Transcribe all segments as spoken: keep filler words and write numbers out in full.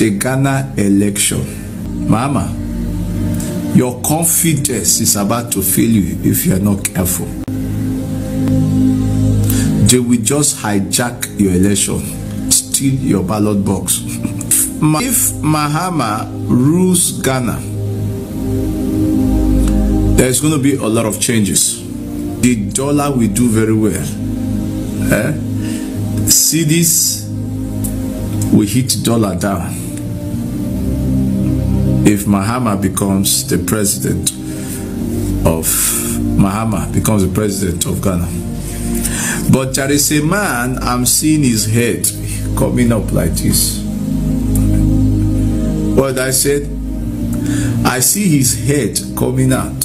The Ghana election. Mama, your confidence is about to fail you if you are not careful. They will just hijack your election, steal your ballot box. If Mahama rules Ghana, there is going to be a lot of changes. The dollar will do very well. Eh? Cities will hit dollar down. If Mahama becomes the president of Mahama becomes the president of Ghana. But there is a man, I'm seeing his head coming up like this. What I said, I see his head coming out.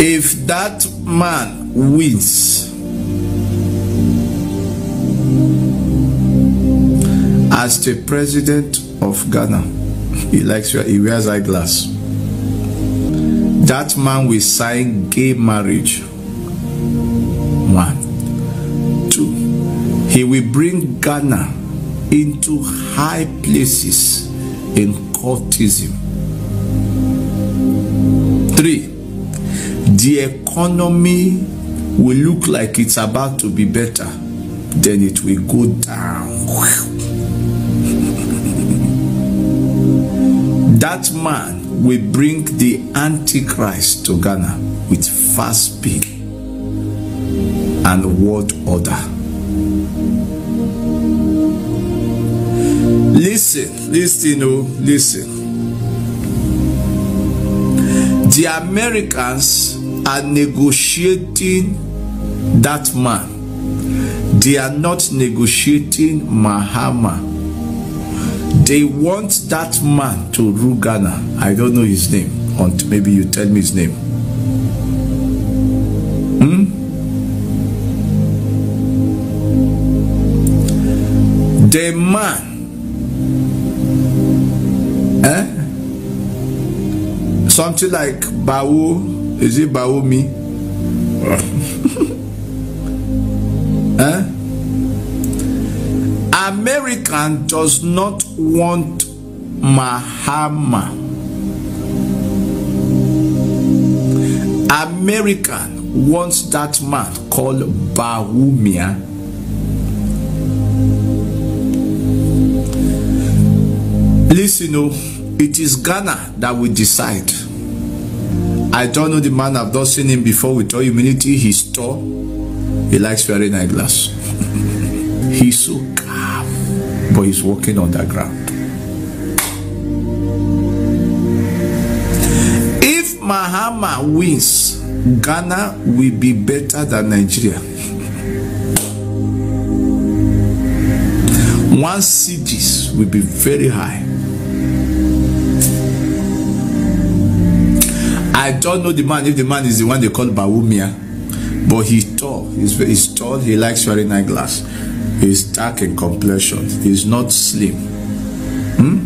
If that man wins, as the president of Ghana, he likes your, he wears eyeglass. That man will sign gay marriage. One, two. He will bring Ghana into high places in cultism. Three. The economy will look like it's about to be better, then it will go down. That man will bring the Antichrist to Ghana with fast speed and world order. Listen, listen, oh, listen. The Americans are negotiating that man. They are not negotiating Mahama. They want that man to rule Ghana. I don't know his name. Or maybe you tell me his name. Hmm? The man. Eh? Something like Bawo. Is it Bawumi? Eh? American does not want Mahama. American wants that man called Bawumia. Listen, oh, it is Ghana that will decide. I don't know the man, I've not seen him before with all humility. He's tall. He likes wearing eyeglass. He's so calm, but he's walking on the ground. If Mahama wins, Ghana will be better than Nigeria. One cities will be very high. I don't know the man, if the man is the one they call Bawumia, but he's tall. He's, he's tall. He likes wearing eyeglass. He's dark in complexion. He's not slim. Hmm?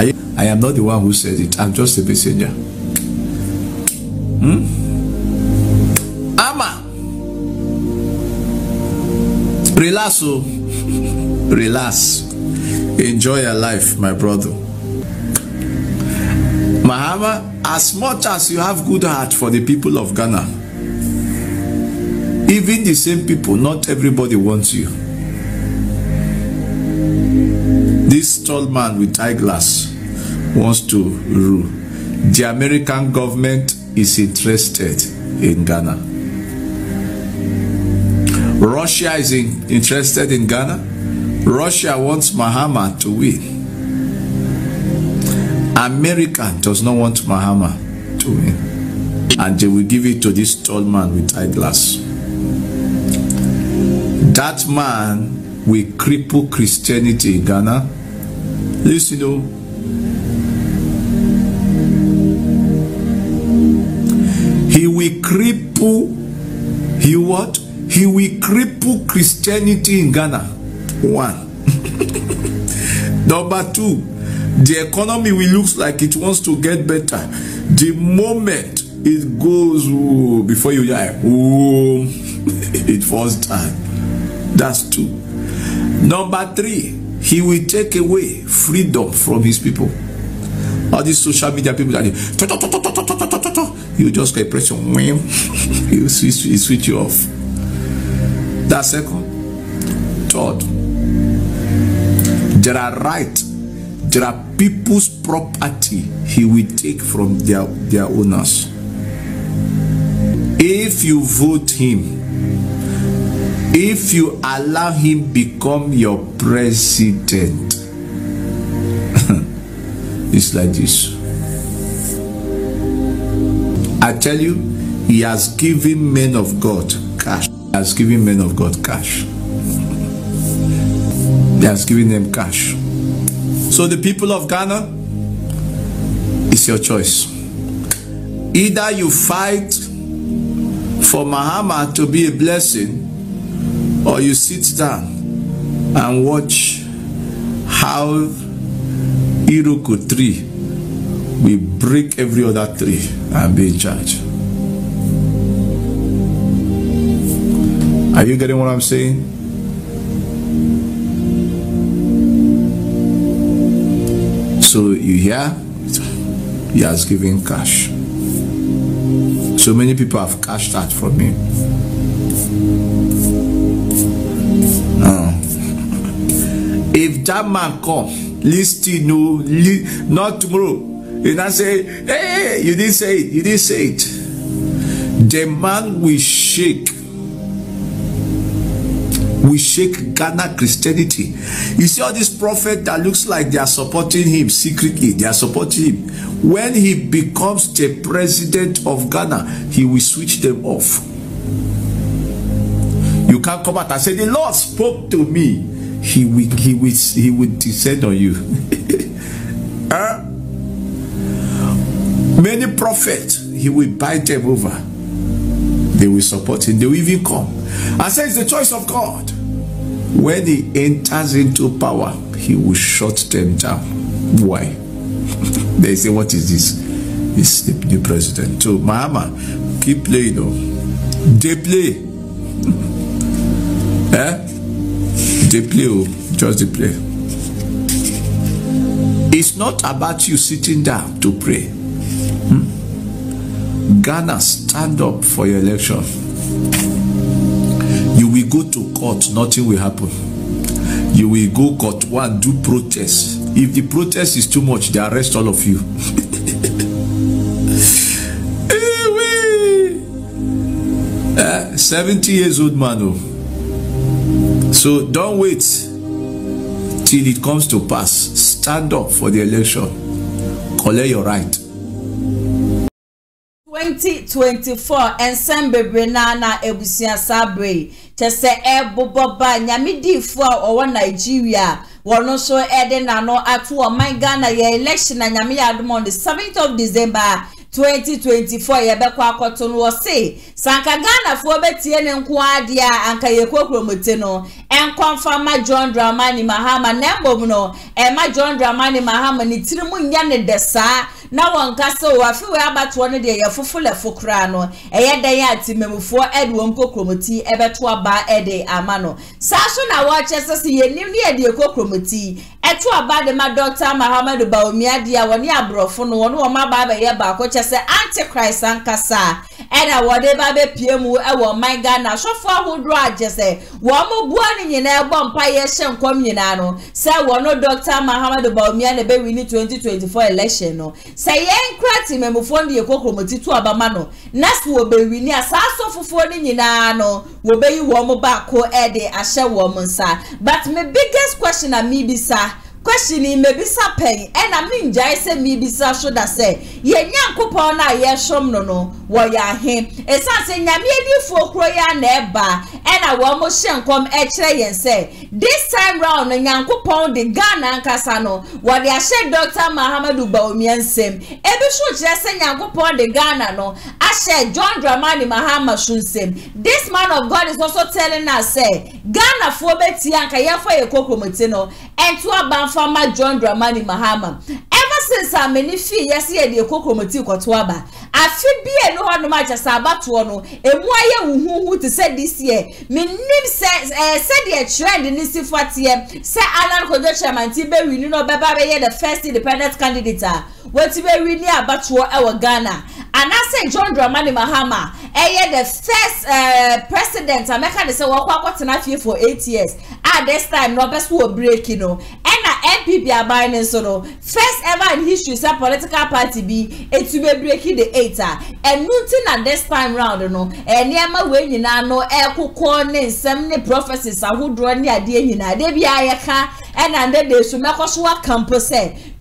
I, I am not the one who said it. I'm just a messenger. Hmm? Ama. Relax. Oh. Relax. Enjoy your life, my brother. Mahama, as much as you have good heart for the people of Ghana, even the same people, not everybody wants you. This tall man with eyeglass wants to rule. The American government is interested in Ghana. Russia is in, interested in Ghana. Russia wants Mahama to win. America does not want Mahama to win. And they will give it to this tall man with eyeglass. That man will cripple Christianity in Ghana. Listen, oh. He will cripple, he what? He will cripple Christianity in Ghana. One. Number two, The economy will look like it wants to get better. The moment it goes, ooh, before you die, ooh, it falls down. That's two. Number three, he will take away freedom from his people. All these social media people that they, you just get pressure, you switch, switch you off. That's second. Third, there are rights, there are people's property he will take from their, their owners. If you vote him, if you allow him become your president, it's like this. I tell you, he has given men of God cash. He has given men of God cash. He has given them cash. So the people of Ghana, it's your choice. Either you fight for Mahama to be a blessing, or you sit down and watch how Iruku tree will break every other tree and be in charge. Are you getting what I'm saying? So you hear, he has given cash. So many people have cashed out from me. If that man come, listen, no, not tomorrow. And I say, hey, you didn't say it, you didn't say it. The man will shake. We shake Ghana Christianity. You see all these prophets that looks like they are supporting him secretly. They are supporting him. When he becomes the president of Ghana, he will switch them off. You can't come out and say, the Lord spoke to me. He will, he will, he will descend on you. uh, many prophets, he will bite them over. They will support him. They will even come. I say it's the choice of God. When he enters into power, he will shut them down. Why? They say, what is this? It's the new president. So, Mahama, keep playing. Oh. They play. eh? They play, oh, just they play. It's not about you sitting down to pray. Hmm? Ghana, stand up for your election. You will go to court, nothing will happen. You will go court one, do protest. If the protest is too much, they arrest all of you. uh, seventy years old man, oh. So don't wait till it comes to pass. Stand up for the election. Collect your right. twenty twenty-four and San Bebrenana Ebusia Sabre. Chese Ebo Boba Nyamidi Fua or Nigeria. Wano so Edena no Atua my Ghana ye election and Nyami Adum on the seventh of December. twenty twenty-four yebekwa akotonu wose sanka Ghana fo betie ne nkoade a anka yekokromete no enkonfama John Dramani Mahama nembom no e ma John Dramani Mahama ni tirimu nya ne desa na wonkase wo afi we abato no de yefofulefo kra no eye dan ya timemfo edwo nkokromoti ebeto aba ede amano saso na wo chesese yenim ne ede ekokromoti eto aba de ma Doctor Mahamudu Bawumia dia woni abrofo no woni wo ma ba ba ye ba ko se antichrist ankasa ena wode ba be piemu e wo man Ghana sofo ahodro agese wo mo bua ni nyina egbo mpa ye hye nkom nyina no se wo no Doctor Mahamudu Bawumia ne be win twenty twenty-four election no se yen krati memfo ndi ekokromoti tu abama no na se wo be win asaso fofo ni nyina no wo be yi wo mo ba ko e de ahye wo mo nsa. But my biggest question na me bi sa question ni mebisa pen e na me njai se mebisa so da se ye nyankopon na ye som no no wo ya he e sa se nyame edifo kro ya na eba e ena wamo shenkom echre yen se. This time round nyanku pound the Ghana kasano wadi ashe Doctor Mahamudu Bawumia nsem. Ebi shu chese nyanku pound the Ghana no ashe John Dramani Mahama shunsem. This man of God is also telling us say Ghana fobe tiyanka yafo yeko kumutino entua banfama John Dramani Mahama. Ever since I many feet yes ye de koko moti kwatwaba afi bi e no ho no ma chesa abato no emu aye huhuhu to say this year me nim says eh said the trend ni sifatie say Alan Kojo chairman ti be win no beba be ye the first independent candidate wati be win ni abato e Ghana and I say John Dramani Mahama eh the first uh, president America say wo kwa kwatena fie for eight years at this time no best wo break you know N P P are buying in solo. First ever in history, say political party be it to be breaking the eighter. And nothing at this time round, you know. And near my way, you know, air cook corner, some prophecies are who draw near the end. They be a car and under the Sumakoswa campus.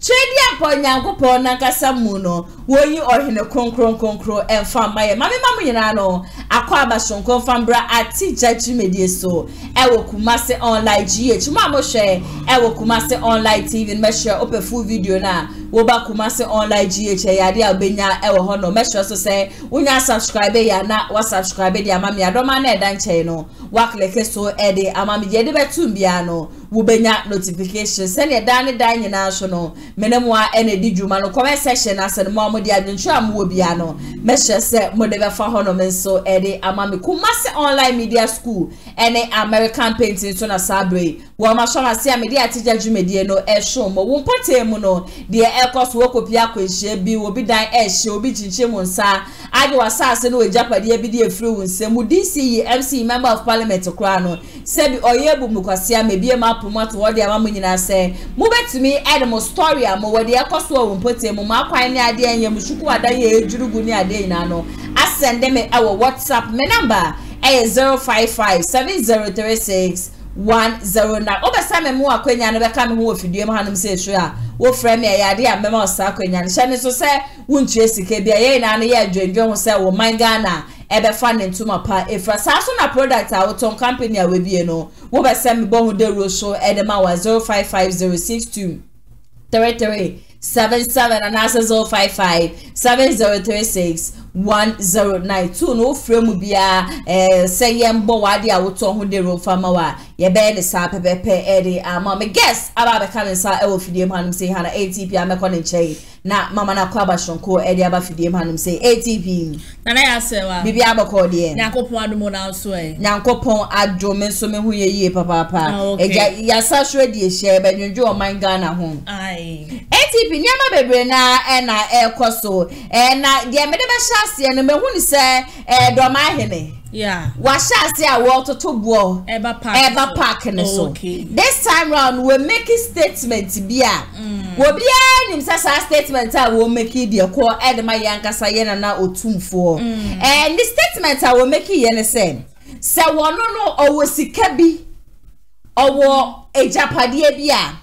Trading upon Yanko Ponanka Samuno, were you or in a concron concro and farm by Mammy Maminano, a quabason confambra at teacher to media so. I will Kumasi Online Gh, Mamoshe, I will Kumasi Online T V, measure up a full video now. Woba Kumasi Online Gh, Yadi Albania, our honor, measure so say, when you subscribe, ya na was subscribe, dear Mammy, I don't mind that channel. Walk like so, Eddie, a mammy, Yedibetumbiano. Wubenya notification sene dane dan nyina so no menemu a ene di dwuma no comment section asenmu amodi adwentwe amwo bia no mehye se modebe fa hono menso ede amame Kumasi Online Media School ene American painting to na sabre wo ma so na se media tija dwumedie no ehso mo wo potemu no de ekos wo kopia kwehye bi obi dan ehye obi chinche mu nsa age wasase no ejapade bi de free wunsemu D C M C member of parliament kra no sebi oyebu mukwase amebie ma promote what dia mamu nyina say move to me add mo story am we dia koso wo mpotemu ma kwan ni ade anya mushuku ada ye ejurugu ni ade nyina no asend me e wo WhatsApp me number e zero five five seven zero three six one zero nine obesa me mu akwanya no beka me ho ofidiem hanum say so a wo frɛ me ya ade a me ma osa akwanya ne hye ne so say wo ntue sika bia ye na no ye adwendwe ho say wo man Ghana ebe funding to my part if I saw some product out on company I will be you know what by semi bone the road show edema was zero five five zero six two three three seven seven and answer zero five five seven zero three six one zero nine two no frame will be a say yambo wadi I will talk on the road for my wife your bed is happy pepe eddie I'm on my guess about the comments I will feed him and say hana A T P I'm a calling chain na mama na kwaba shonko e dia ba fidie hanum say A T P na na ya sewa bibi abakọ de nyankopon adomo na so e nyankopon adome so me huye ye papa papa e ya sa so de ehye be nwonjo oman Ghana ho ai A T P nyama bebre na e na e koso e na de me de be shase no me hu ni se e do ma hene yeah washase a wo toto buo e ba park e ba park ne so this time round we make a statement bia Wobia nim sasa statement I will make it the call edema yankasa yena na otumfo. And the statement I will make it yene say. Se wono no owo sika bi owo ejapade bi a.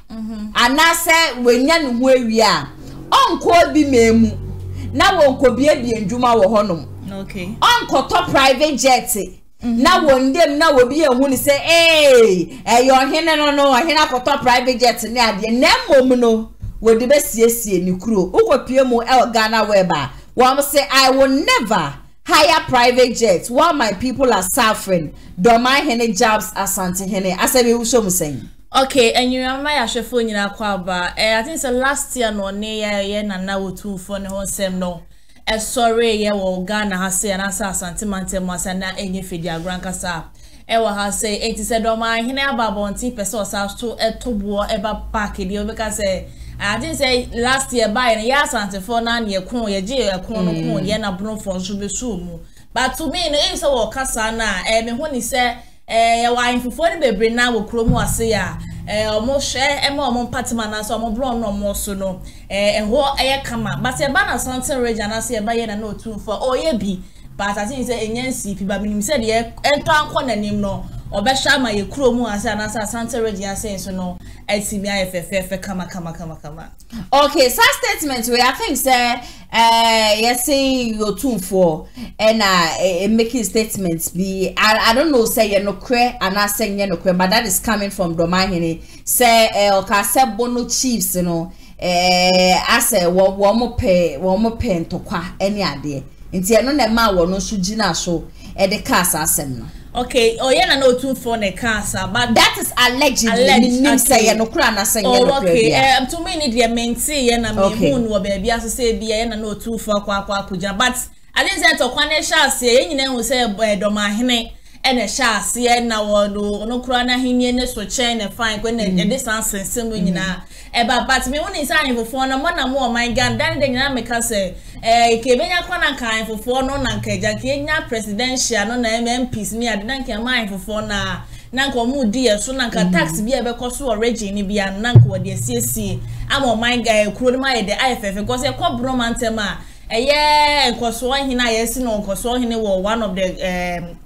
Ana se wenya ne ho awia. Onko bi memu. Na wonko bi abi ndwuma wo honom. Okay. Onko to private jet. Na won dem na obi ehu ni say eh eh your hene no no hene akoto private jet ni ade na mom no. We de besiesie ni kuro ukopie mu el Ghana weba wam say I will never hire private jets while my people are suffering don my hene jobs asante hene asabe wo so mu sen okay and you remember ya hwefo nyina kwaba eh I think so last year no ne ye na na wotu fo ne ho sem no eh sorry ye wo Ghana ha say na asante mantem asana enye fidi agranka sa ewa ha say eighty said don my hene ababonti person sa to etobo eba park di obeka say I didn't say last year by and yes and for nine year coon ye jail coon yen a brown for should be sumo. But to me in the answer or casana and when he said eh wine for forty baby now will chromo a say eh almost share and more on patimana so more brown no more so no eh and what air come up but a banner something region I say by and no two for oh ye be but I think say in C P but when he said yeah and town corner name no obeshama ye kromu asa na asa sante regi asa so no etimi ayefe fefe kama kama kama kama okay so statement we I think say Uh, yes, say your tune for and uh, uh, making statements be. I, I don't know, say you no cre and I say you no cre, but that is coming from Dramani. Say, uh, okay, say bono chiefs, you know. Eh, I say, what one more pay, one more pen to qua any idea. Until I know that man will not shoot Gina show at the cast. I say no. Okay, oh yeah, I know too for the cancer, but that is alleged. Alleged, okay. Say you no cry, I say oh, okay. Um, to me, need your maintain, and I mean, moon, baby, as I say, be I know too for qua qua puja, but I didn't say to Quane shall say, you know, say, Domahine, and a shall see, and our no crana him, and so chain and fine when this answer similar, you know. But me only sign for four, and one or more, my gun, then the dynamic say. Eh, Kebenya kwana kan for for no na nkeja Kenya presidential no na M Ps ni ade na nka man for for na na nka mu di eso na nka tax bi e be koso origin ni bia na nka wode asiesie ama man ga ekro ni ma ye de I F F because e ko bro mantem a eye nkoso ohina ye si no nkoso ohine wo one of the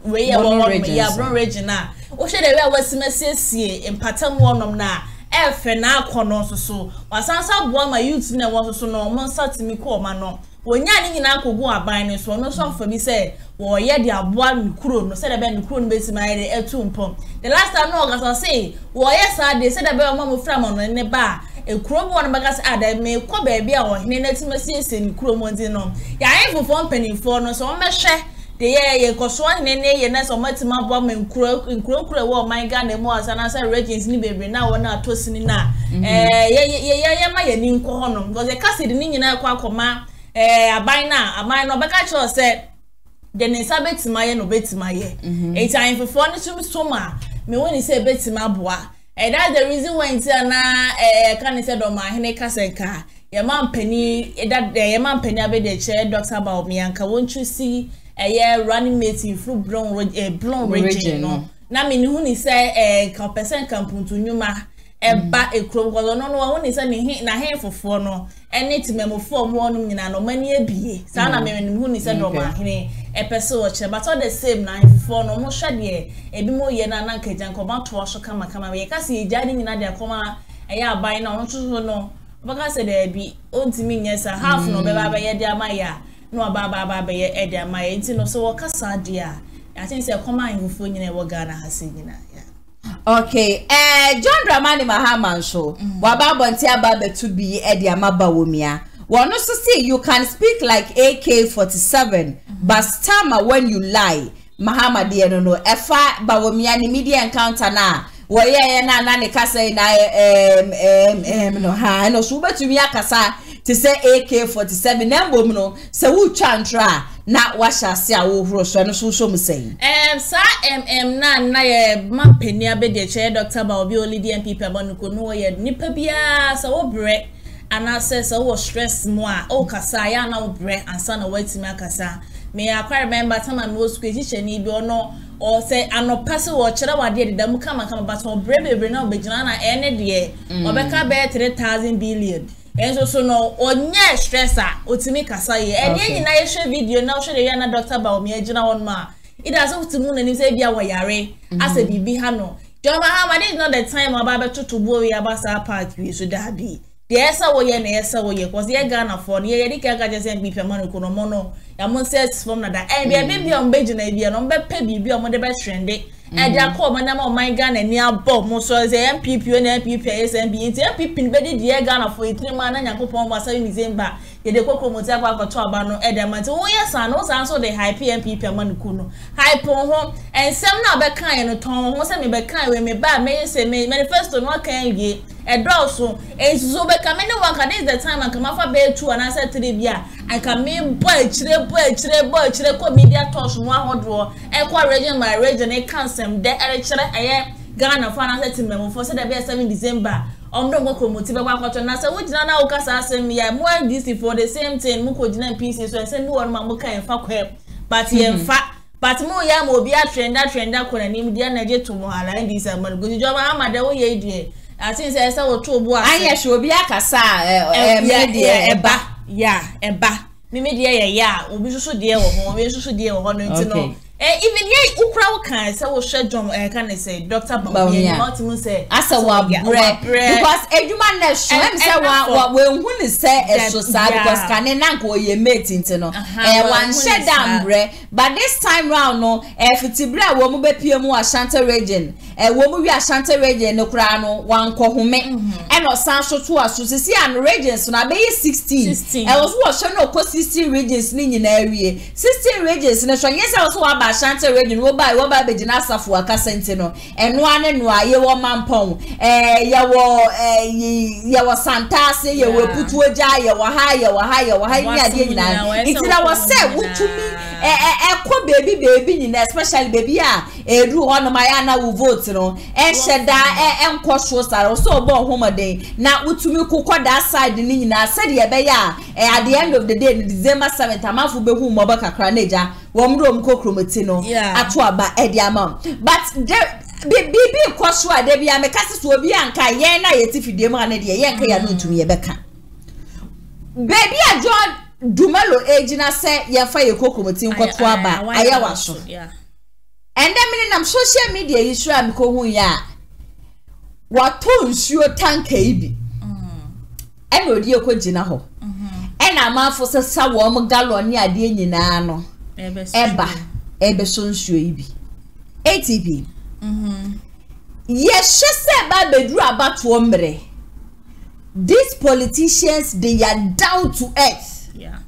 um we ya wo ya bro region na o she de we awasimesiesie empatam wonom na efe na akono so so wasansa bo ma youth na wo so so no mo satimi ko ma no wonyani nyina kogu aban ne so no so fa bi se wo ye de aboa mikro no se de be mikro no besi ma ye etu mpom the last time no ga so say wo ye sade se de be ma mo fra ma no ne ba ekro bo no ba ga se ada me ko ba bia wo hene na timasie se ni kro mo ndi no ya ye fofo mpanifo no so mehwe de ye ye koso hene ne ye na so matima bo ma nkro nkro nkro wo man ga na mo asana se regions ni bebre na wo na atosi ni na eh ye ye ye ma ye ni nko ho no because e kasidi ni nyina kwa akoma eh aban na aban no beka cho se de ne sabetima ye no betima ye e time for no tum soma me woni se betima boa eh that's the reason why until na eh kan se do ma hene kasenka ye man pani that ye man pani abede che Doctor Bawumia nka won chu si eh running mate in Fru Brown eh Brown region no na me ni hu ni se eh ka person kampuntu nyuma eba ekro ko no no won ni se ni na hen fofo no eni ti memo form wonu nyina no mani abie sa na me hu ni se do ma hene e person o che but all the same na fofo no mo hwade ebi mo ye na na nkeja nko ba to so kama kama we ka se ejani nyina de akoma e ya abai na no tutu no baka se de bi ontimi nyesa half no be ba ba ye de amaya no ba ba ba be ye e de amaya enti no so wo kasa de a I think say koma hufo nyina e wo Ghana ha se nyina. Okay, uh, John Dramani Mahama show. Wababontia babe to be Eddie Mabawumia. Well, no, so see, you can speak like A K forty-seven, but stammer when you lie. Mahama, dear, no, no. Efa Bawumia ni media encounter na. Well, yeah, na na ne kasa na em em em no ha no so betumi akasa to say A K forty-seven number no se wo chantra na washase a wo hro so no so so musen em sa mm na na ye mapani abede che Doctor Bawumia Olidi N P P abanuko no ye nipa bia sa wo bre ana se se wo stress mo a o kasa ya na wo bre ansa na watimi akasa me akwa remember tama me wo school teacher ni bi ono or say anopase wo chere wade de dam kama kama but on brave brave na obejina na ene de obeka be three thousand billion enso so no onye stressa otimi kasa ye ene nyina ye show video na show de ya na Doctor Bawumia gina won ma it doesn't otimu na nim say bia wo yare asa bibi ha no John Mahama this is not the time about to to bo we abasa part we so that be the esa wo ye na esa wo ye cause ye Ghana for ye ye dika ga jese bi pema no kono mo no ya mo says from na da e be bi on beji na bi no be pe bi bi o mo de be trend e da call mo na mo my Ghana ni abo mo so say M P P o na M P P S M B nti M P P ni be di ye Ghana for itrema na yakopon wa sa ni zemba ye de kokro mo ti akwakoto aba no e da ma ti wo ye san no san so de hype M P P pema no kono hype on ho ensem na be kan ye no ton ho se me be kan we me ba me se me manifesto no kan ye e draw so e so be ka me no work at this time and come for be two and answer three bia I can me boy chire boy chire boy chire ko media toss no ahodo e kwa region my region e cancel de e chire e Ghana for answer team me for say the be seven December on don go promote be kwa kwato na say we jina na uka sa asem ya mo N D C for the same thing mu ko jina P C so say no one ma mo kan fa kwa but e fa but mo ya mo bia trenda trenda ko na nim dia na je to mo hala N D C man go joma amade wo ye die I think say say wo to bo asa aye show bia kasa e media e ba ya eba mimi de ya ya obi susu de wo ho obi susu de wo ho no ntino Eh, even here, Ukraine can say we share John. Eh, can say Doctor Bawumia. Multiple say as a war bread because everyone na show. Let me say what we only say is society because can na go ye mate intino. Eh, one share down bread, but this time round no. Eh, fifty bread we mu be P M U Ashanti region. Eh, we mu be Ashanti region. Ukraine no one kohome. Eh, no sancho two asusi si an regions na be sixteen. Sixteen. Eh, we show no ko sixteen regions ni na area. Sixteen regions na show yes also we. Ashanti region wo ba wo ba be gina safo aka sentino eno ane no aye wo mampon eh ye wo eh ye wo santase ye wo putu oja ye wo ha ye wo ha ye wo ha ni ade nyina itira wo se wutumi eh eh ko baby baby nyina especially baby a edu hono ma ya na wo vote no eh sheda eh enko so sara so bo homoden na wutumi kokoda side ni nyina said ye be ya at the end of the day December seventh amafo be hu mo ba kakra neja wo mro mkokromotino atwa ba e di amount but there bibi kwasua de bia me kase so obi anka yen na yeti fidie mu ana de yen ka ya no ntumi ye beka baby a John Dumelo ejina se ye fa ye kokromotin kwatwa ba aya waso yeah and then me na social media yishura me ko hun ya wato nsuo tanka ibi mm ene odi ye ko jina ho mm ene amafo se sa wo mo gallon ni ade nyina no eba ebe so nsuo ibi atb mhm yes she ba bedru abato mre these politicians they are down to earth yeah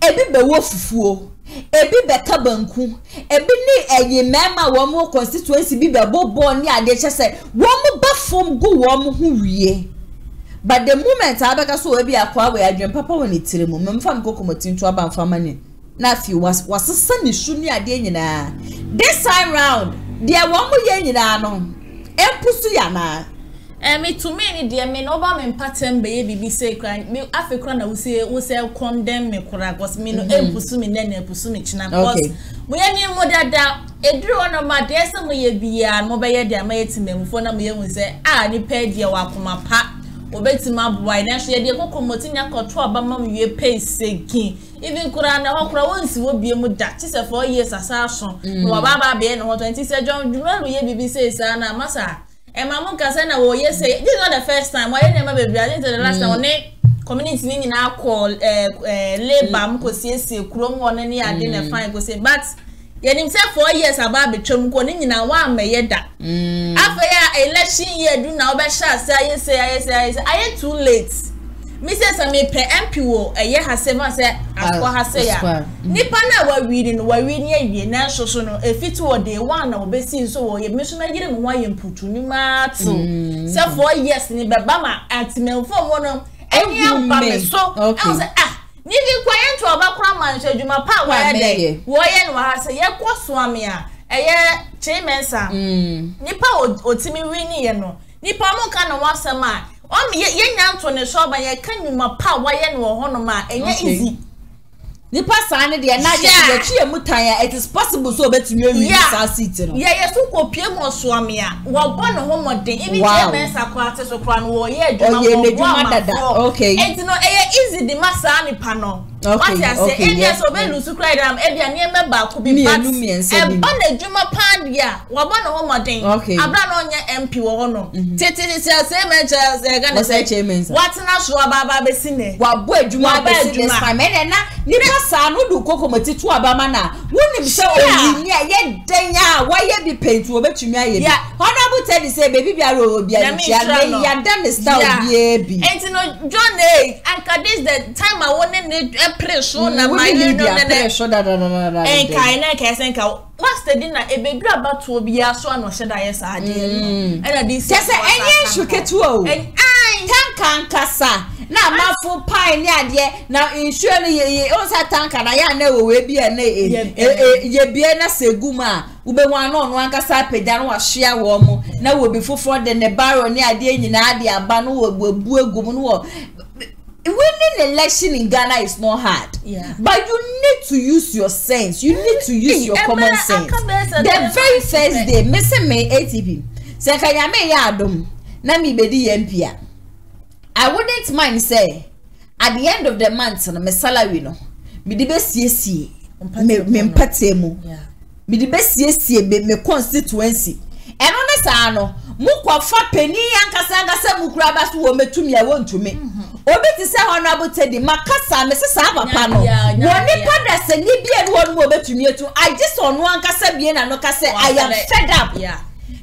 ebi be wo fufuo ebi be ka banku ebi ni eyi mema wo mo constituency bi be bobo ni ade che se wo mo ba fom go wo mo hu wie but the moment abeka so ebi akwa we adwen papa woni tire mo memfa mkokomotin to aba mfa mani Nafi was was a sunny shuni adenina. This time round, dear one more yenina no. And Pusuyana. And me to many dear men over me pattern baby be say crying. Me African will say, will say, condemn me, because me no and pursue and then pursue me. Okay. We are near mother that a drew on my dear some way be a mobile dear mates me for no million will say, ah, you paid your walk on my pack. Obetima boy na hwe de kokomotinya koto abama mwie pay segin even kurana hokra wonsi wo bie mu da chise for years asason no baba be no twenty se John Dramani ye bibi say sa na masa e mamun kasa na wo ye say this is not the first time why na ma be bia this is the last time one community ni na call eh labor mu ko siesie kuro mu one ni ade na fine ko say but yenim say four years ababa betwam ko ni nyina wa ameye da after election year do na obesha say yes yes yes aye too late misses ame pe M P wo eye hasema say akwa haseya nipa na wa wiri no wa wiri awie na soso no efitu wo day one na obesi so wo ye mesuma gire mo wa ye mputu ni ma to say four years ni beba ma antimenfo wo no enya pa me so I say ah ni bi kwaye nto obakwa manhwe adwuma pa wa de wo ye no ha se ye kwoso ame a eye chimensa nipa otimi wini ye no nipa mo ka no wasem a o ye nyanto ne so ba ye ka nwuma pa wa ye no ho no ma enye easy nipa saa ne de na je twa mutan ya it is possible so betumi wi saa seat no ye ye so ko pie mo so ame a wo bo ne ho modern even chimensa kwate so kwa no wo ye adwuma wo okay it no eye easy di ma saa nipa no okay okay okay okay yes obelu sukrai dam e bia ne me ba ko bi pat e ba na dwuma pan dia wo ba no homoden abra na onye M P wo no tete tete say me just e ga na say chairman what na so aba aba be sine wa bo adwuma be sine time e na ni ba sa no du kokomoti to aba ma na woni bi say oyi ye den a wo ye bi paint wo betumi aye bi honorable tell say baby bia ro bia ya me ya dem style bia bi enti no John eh anka this the time I want to pressure na my no na pressure da da da da en kai na kai sen ka what's the dinner e be dra bato bi aso na sheda yes ade na this say enye shuketu o en tanka nkasa na mafu pai ni ade na insure no ye o sa tanka na ya na we bi e na ye bi na seguma ube wan no no nkasa peda no ahwea wo mo na wo bi foforo de ne baro ni ade nyina ade aba no wo gbu egum no wo. Winning election in Ghana is not hard, yeah. But you need to use your sense. You need to use your common sense. The very first day, Mister May A T P, Sekanyame Yadum, Nami Bedi Empia. I wouldn't mind say at the end of the month, my salary no, me the best yes, me me mpatemu. Me the best yesie be me constituency. And honest ano, mukwafa peni yankasa yankasa mukrabas wo metumi ya wontu me. Obeti se honorable Teddy makasa me se saaba pa no. Woni padres ni bia ni wonu obetumi etu. I just on one kasa bia na no kasa I am fed up. Yeah.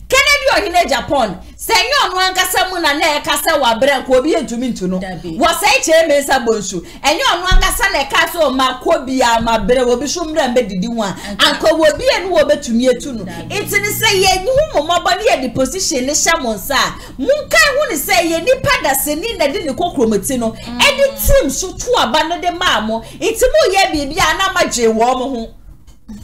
Ken Agyapong Japan. Senyon wankasa mu na na e kasa wa brank obi entumi ntuno. Wo sai che me nsa bonsu. Enyon wankasa na e kasa o makobi amabere obi so mra mbedidi ho a. Anko obi enu obetumi etu no. Iti ni se ye hu momobo na ye deposition ni shamonsa. Munkan hu ni se ye nipa da se ni na de ni kokromoti no. E di team so to aba no de maamo. Iti mu ye bibia na magye wo mo ho.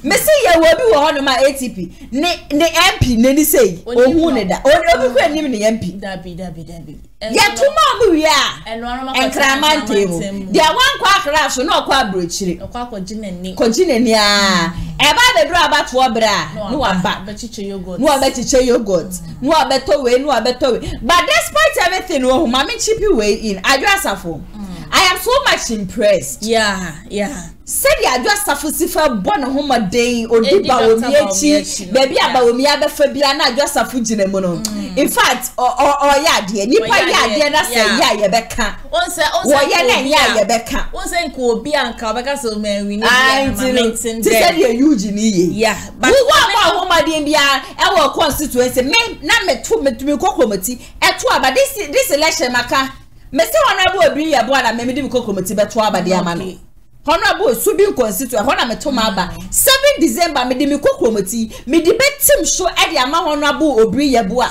Messi ye wo bi wo hono ma A T P ne ne M P ne ni sei ohu ne da obi ko enim ne M P da bi da bi da bi ye tuma obi wi a enkramante ho de wan kwa akra so na okwa abrochire okwa kojinani kojinani a e ba de dro abato obra no aba ba chiche yogurt no aba chiche yogurt no aba to we no aba to we but despite everything wo ma me chipi we in adwasafo I am so much impressed. Yeah, yeah. Said ya just safosifa bono homa day or diba omiachi baby abawomia be fabia na just afugine mo no. In fact or or ya de nipa ya de na say ya ye beka. Won say won ya ya ye beka. Won say ko obi anka beka so man we need maintain there. Said ya huge ni ye. Yeah. But wo wa homa dey bia e wo constituency me na me to me to kokomati e to aba this this election maka Mister Honorable Obi ya bwana me medi biko komiti beto abade amano. Honorable Subi constituent hona me to maba. seventh December medi miko komiti, medi betim so e de ama Honorable Obi ya bua.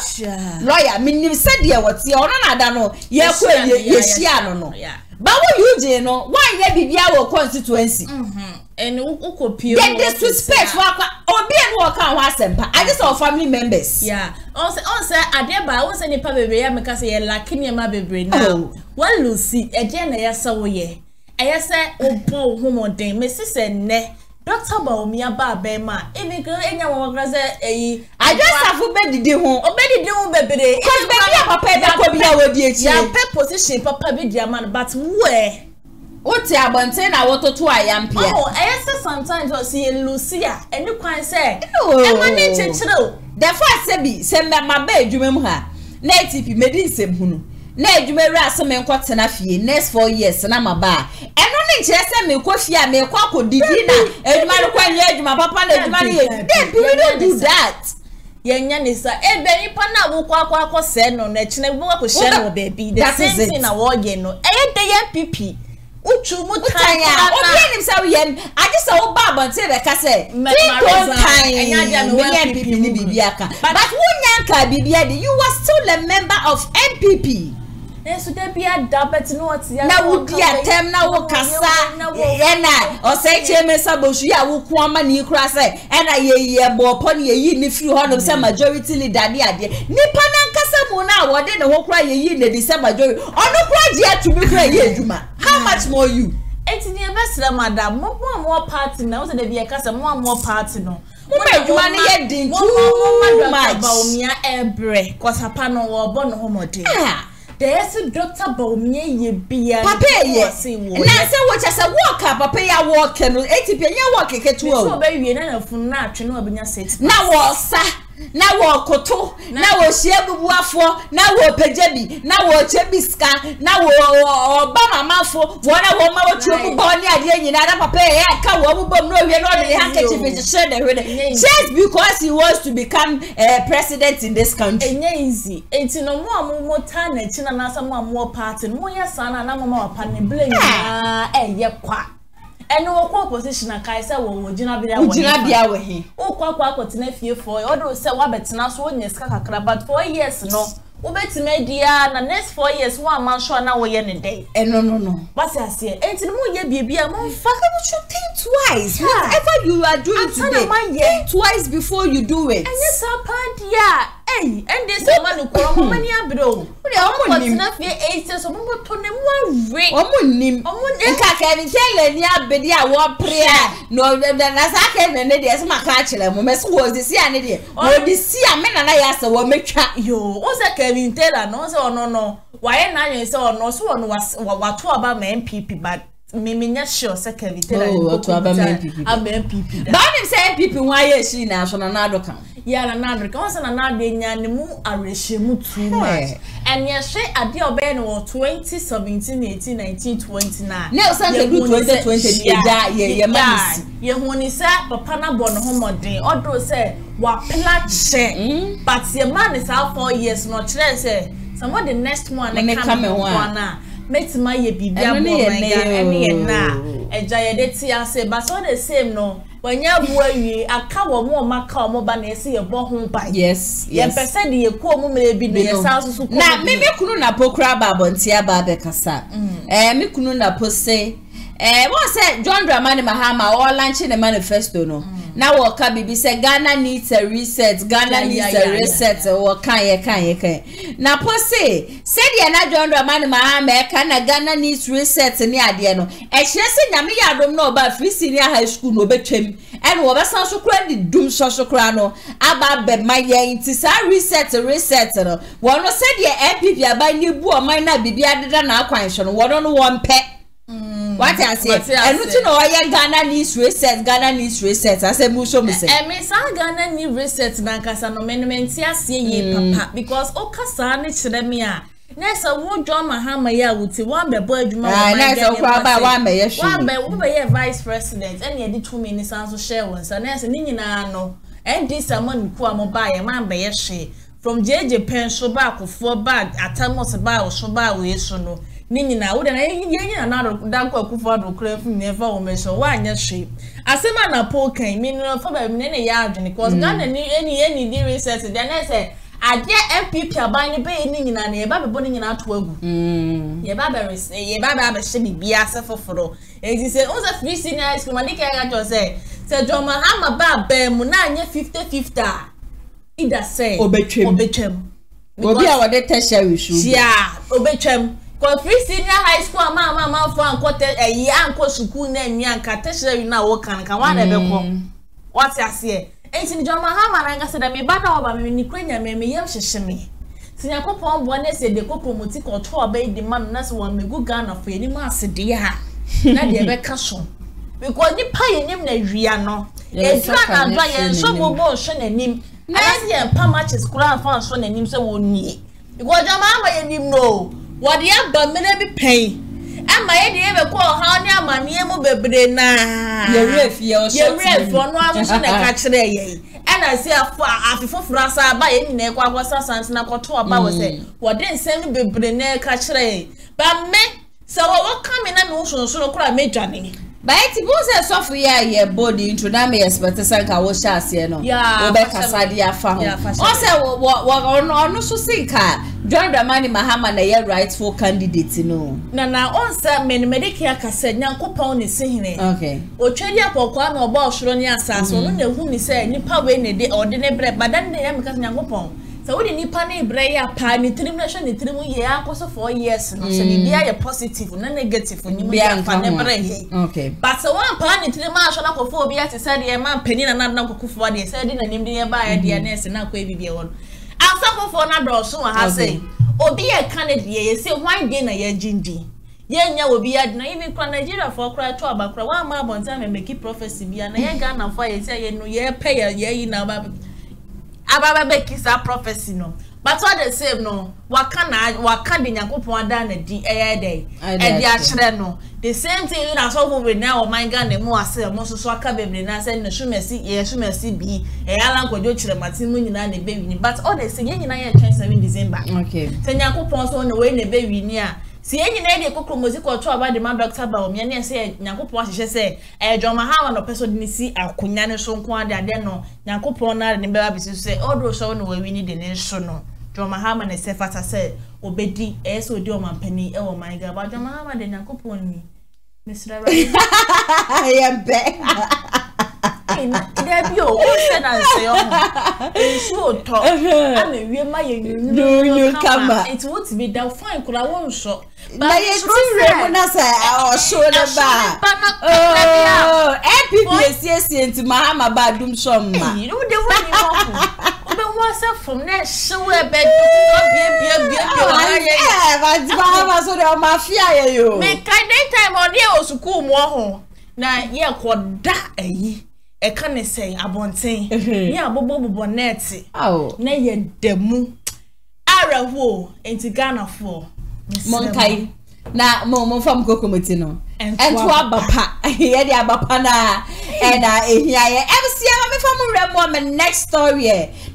Lawyer me nim se de wote ona na da no ye ko ye hia no no. Ba wo uje no, why ye bibia wo constituency. Mhm. And ukopio. Get this respect for Obi and wo kan ho asempa. I just our family members. Yeah. Also, also, Adeba, also nipa bebre ya meka say lakini ma bebre na. One Lucy, eje na yesa wo ye. Eyesa obo homoden, me sise ne. Doctor Bawumia ba be ma. Even go enya wo graze eyi. I just have obedidi ho. Obedidi ho bebre. Cuz bebi papa da ko bia wo di echi. Ya pe position papa be dia man, but where? Oti abonte na wototo ayampia. Oh, eyesa sometimes o see Lucia, eni kwan say. E ma ne chechiro. The first sebi sembe ma ba adwumem ha na T P medi nsem hu no na adwumere asem nkotena fie next four years na ma ba eno ne nkyere se me kofi a me kwa kodidi na adwumare kwanye adwuma papa na adwuma ne dey we don't do that yenya ne sa e be nipa na wo kwa kwa kose no na kyene wo kwa hye no be bi the same thing na wo ye no e dey N P P uchu mutanya obi nimsa wo yem aje se wo ba ba nte be ka se N P P ni bibia ka but wo nyanka bibia de you were still a member of N P P na so de bia dabet no otia na wo dia tem na wo kasa e na o se che me sabo su ya wo ko ama ni kura se e na ye ye bo po ni yi ni free ho no se majority leader ni ade nipa na nkasa mu na wo de ne ho kura ye yi ne de se majority onu kura dia tu bi kura ye aduma. How much more you? It's near Vesla, madam. More more party now, so they be a custom, one more party now. Woman, you money yet didn't do much about me a break, cause her panel or born homo day. There's a doctor Bawumia ye be a papa, yes, and I said, what as a walk up, a pay a walk and eighty penny walk a get to a baby and a full natural being said. Now, sir. Na wo koto na, na wo hie bubuafo na wo pejabi na wo chebiska na wo oba mamafo wona wo ma wo tubu ba ni ade nyina na papa e ka wo bubo no hwe no de handkerchief is share the hwe just because he wants to become a uh, president in this country enye easy enti no mo amumo tan na china na asamo amuo party mo yesa na na mama papa ne blame na e ye kwa enu okwa position akai se wo jina bia wo jina bia wo he okwa kwa akotena fie for e odo se wa betena so onye sika kakra but for years no wo betima dia na next four years wo am sure na wo ye ne dey eno no no what you say enti mo ye biebia mo faka no should think twice whatever you are doing today think twice before you do it and yes happened yeah hey and this man ko mo mani abro omo nim na fie eight so mo to ne mo re omo nim omo nka Kevin Taylor ni abedi a wo prayer no na sa Kevin ne dey so maka akele mo me so wo disi a ne dey wo disi a me na na ya se wo metwa yo o se Kevin Taylor no so no no why na you say no so no wa to aba N P P but Miminya sure say Kevin Taylor to have N P P. Am N P P. But him say N P P why yes she na so na na do kan. Yeah na na do kan so na na de nya ne mu areshe mu too much. And yes she ade obey no twenty seventeen eighteen nineteen twenty-nine. Now say the twenty twenty ya ya manisi. Ye honi say papa na born ho modern. Odo say wa pla che. But your man is out four years no chere say. Someone the next one na come one. Met my baby, and a but all the same, no. When you worry, I can't more macaw more than see a bomb by yes, yes, percent the poor maybe the house. Now, maybe Kununa Pocraba Bontia Baba Cassa, and Mikununa Posse. And what's that? John Dramani Mahama or launching a manifesto, no. Now, what can be said? Ghana needs a reset. Ghana needs a reset. Or can you can you can now? Posse said, You're not John Dramani Mahama. Can Ghana needs reset? And yeah, dear no. And she said, I don't know about free senior high school. No, but him and what sounds so credit doom social crano about my year. It is a reset. A reset. One said, Yeah, N P P by new boy might not be better than our question. What on one pet? What I say, and you know, I Ghana needs reset, Ghana needs reset. I said, Musho, and Miss Ghana need reset, Nankasa, no menements, yes, ye, papa, because Okasan is the mere. Next, I won't John Mahama, yeah, would see one by boy, one by one by vice president, and you did two minutes answer share was, and as a Ninano, and this someone Kuamo by a man by a she from J J Pen Shobak or four bag at Tamos about Shobak, we so no. Nina would another Danko Kufado crave never omission. Why not she? As a man, a poke came in for many yards, and it was none any any dear recess. Then I said, I dare M P P are buying a bay in a neighbor burning in our twelve. Your barbaries, a barber should be a suffer for. It is also three seniors, Kumanika, I say, Sir John Mahama Babbe, Munanya fifty fifty. It does say, Obetrim, Obetrim. Will be our tertiary shoes. Yeah, Obetrim. Kwa free senior high school ama ama ama fo ankote eyi anko suku na nwi anka teshere na wo kan kan wa na be ko what ya see enti John Mahama na nga se da me ba na oba me ni kwenya me me yem hyeheme ti yakopon bo na se de ko promote ko to oba di man na se won me gu Ghana fo eni ma se de ha na de be ka so because ni pa yenim na wia no e ju na do ye so mo bo so na nim na ye pa matches kura fa so na nim se won ni because John Mahama yenim no. What the abdomen be paying? Am I ever call how near my name will be brain? You're real, you're real for no other than a catcher. And I say, after four francs, I buy any neck while was a son's knuckle to a bow. What then send me be brain catcher? But me, so what coming and also so cry me journey. But it was a software your body into damages, but the sank I was shas, you know. Yeah, Rebecca's idea found. Also, what on also see car. John Dramani Mahama na ye rightful candidate no. Na na onsa men Medicare kase Nyankopon ne sehine. Okay. Otwedi apokwa na oba osoro ni asaso no na hu ni se nipa we ne de ode ne bre badan ne yam kase Nyankopon. So we nipa ne bre ya pa ni trim na hwe ni trim ye akoso for years no so ni bia ye positive na negative ni mu ya fa ne bre ye. Okay. But so one pa ni trim aso na kofo obi ate se de ma pani na na na kokofo de se de na nim de ye ba ye de na se na ko e bibia won. Asafo for na broso wa ha say obi e candidate ye say why dey na ye jindi ye nya obi ad na even kwa Nigeria for kra to abakra wa ma abonta me make prophecy bia na ye Ghana for ye say ye no ye pay ye yi na aba aba be kisa prophecy no but what they say no waka na waka de Yakopon ada na di e dey e di achre no the same thing you na so for we na o man Ghana mu ase mo so so aka bebre na say na shumesi ye shumesi bi e ala nkojo chire matin mu nyina na be wi but all they say ye nyina ye twenty-seven December okay so Yakopon so no we na be wi ni a si ye nyina dey kokromozi ko to aba de ma Doctor Bawumia na say Yakopon ahye say e John Mahama no person ni si akonya ne so nko ade ade no Yakopon na ne be ba bi say odo so no we wi ni de ne so no John Mahama ne se fata se obedi e so di o mampani e o manga ba John Mahama de Yakopon ni Mister Right I am back in the bio and say oh it's so tough I mean we my you come it would be that fine could I want shop but it's true na say or show the bar oh N P P yes yes into Mahama Badu some you know the one you want myself from there. Show a bed. Yeah, but Bahama so they are mafia you. Make that time on there was cool more. Now yeah, called that a I can't say I won't say. Yeah, Bobo Bonnetti. Oh, nay, ye demu. Ara woe into Ghana for Monkai. Na Momo from Cocomitino. And to Abapa, here the Abapana, and I hear M C M from woman next story.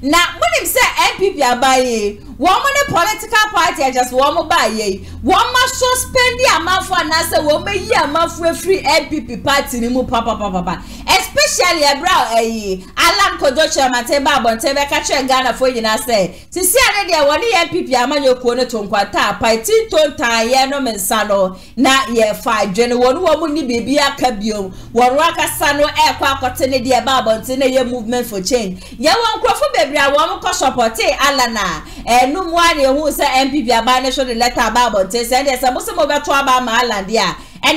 Now, when him say N P P are by ye, woman a political party, I just warm by ye. One must suspend the amount for an answer, woman, ye amount for a free N P P party, Nimu Papa Papa. Especially a brow, a Alan Kodocha, Mateba, Bonteva, Catcher, Ghana for you, and I say, to see a lady, one N P P, Amano Konotonquata, Paitin Tonta, Yanom and Sano, not ye five general. One woman ni baby a cabio, one waka sano air quack or ten dear barber, ten year movement for change. Ya one crop for baby, I want to support Alana, and no one who say M P P are by national letter barber, ten years, and most of them Alan, and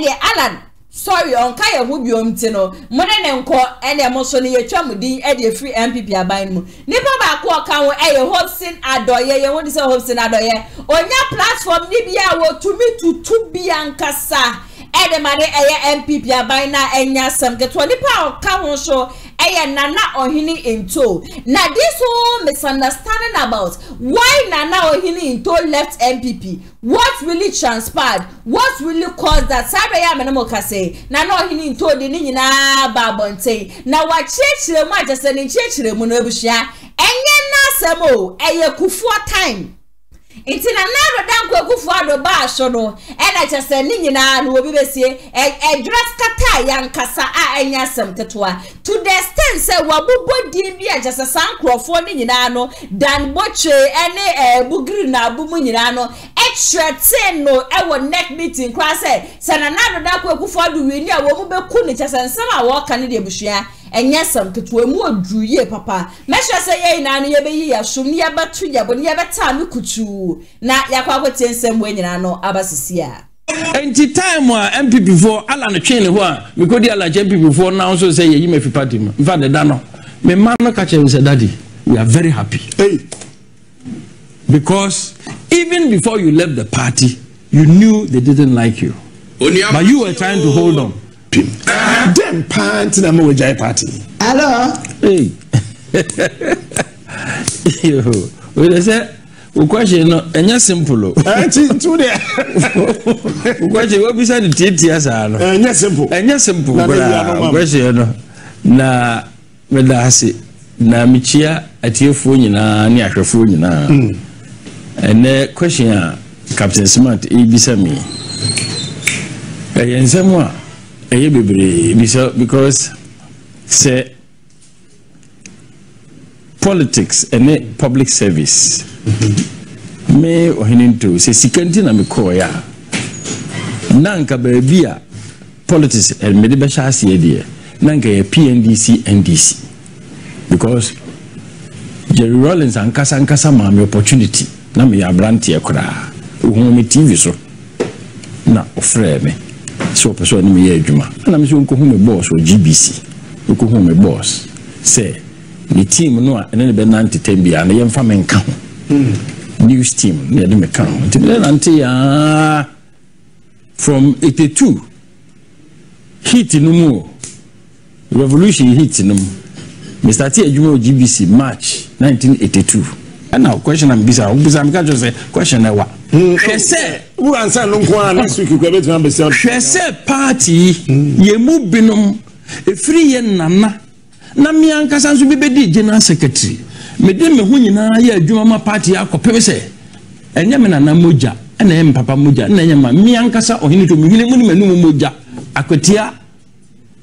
the Alan. Sorry, on Kaya who be on Tino, Modern and Court, and a Mosoni, a Chamudi, and a free M P P are buying mu. Nippa Quack, and a Hobson Adoye, you want to say Hobson Adoye. On your platform, Nibia will to me to two Biancasa. Edemade eye M P P abai na enya sam keto nipa o ka ho so eye Nana Ohene Ntow. Now this whole misunderstanding about why Nana Ohene Ntow left M P P, what really transpired, what really caused that sabeya menemo kase Nana Ohene Ntow de ni nyina ba bonten na wa chechire mu ajese ni chechire mu no ebuhia enye na sam o eye kufuo time. It's in another damn good for the bar, so no, and I just send in an obesity, a dress kata, young cassa, and yasam ketua. To the extent, sir, wabu dibia just a sound crop for Ninano, Dan Boche, and a bugrina, bumunirano, extra ten no, our neck meeting class, send another damn good for the winner, woman kunitas, and some are walk Canada Bushia. And yes, some to a more drew ye, papa. Measure say, ye, nan, ye be ye, soon ye ever two ye, but ye ever time you could chew. Now, Yakawat ten some way, and I know Abbasisia. And the time were empty before Alan Chain, were we could the Alan Chain before now, so say ye may be party. Father Dano, my mamma catcher was a daddy. We are very happy. Hey, because even before you left the party, you knew they didn't like you, but you were trying to hold on. Dem pants na mo jai party. Hello. Hey. Yo. We say we question no enya simple. Anti to there. We question we beside the T T asa no. Enya simple. Enya simple. We question no. Na me da ase na michia atiefo nyina ne ahwefo nyina. Ene question a Captain Smart e bisa me. Eyen semwa. Because say politics and public service me Ohene Ntow say sikanti na me koya nanka baby politics and me be sha ase dia nanka ya P N D C N D C because Jerry Rollins and kasa kasa ma me opportunity na me ya brand e kura ohun me T V so na ofre me. So person me adwuma na me so nko hu me boss o G B C nko hu me boss say the team no a na be ninety ten bia na yemfa me nka ho news team na de me ka ho until from eighty-two hit no mu revolution hit no me start adwuma o G B C March nineteen eighty-two and now question am bisa o bisa me ka just say question na wa say who answer long one next week you go bet am be say party ye mu binom e free ye nana na me ankasa nso bi be di general secretary me de me hu nyina ye adwuma ma party akopem say enye me nana moja na em papa moja na enye ma me ankasa Ohene Ntow me hine mu ni manu moja akwetia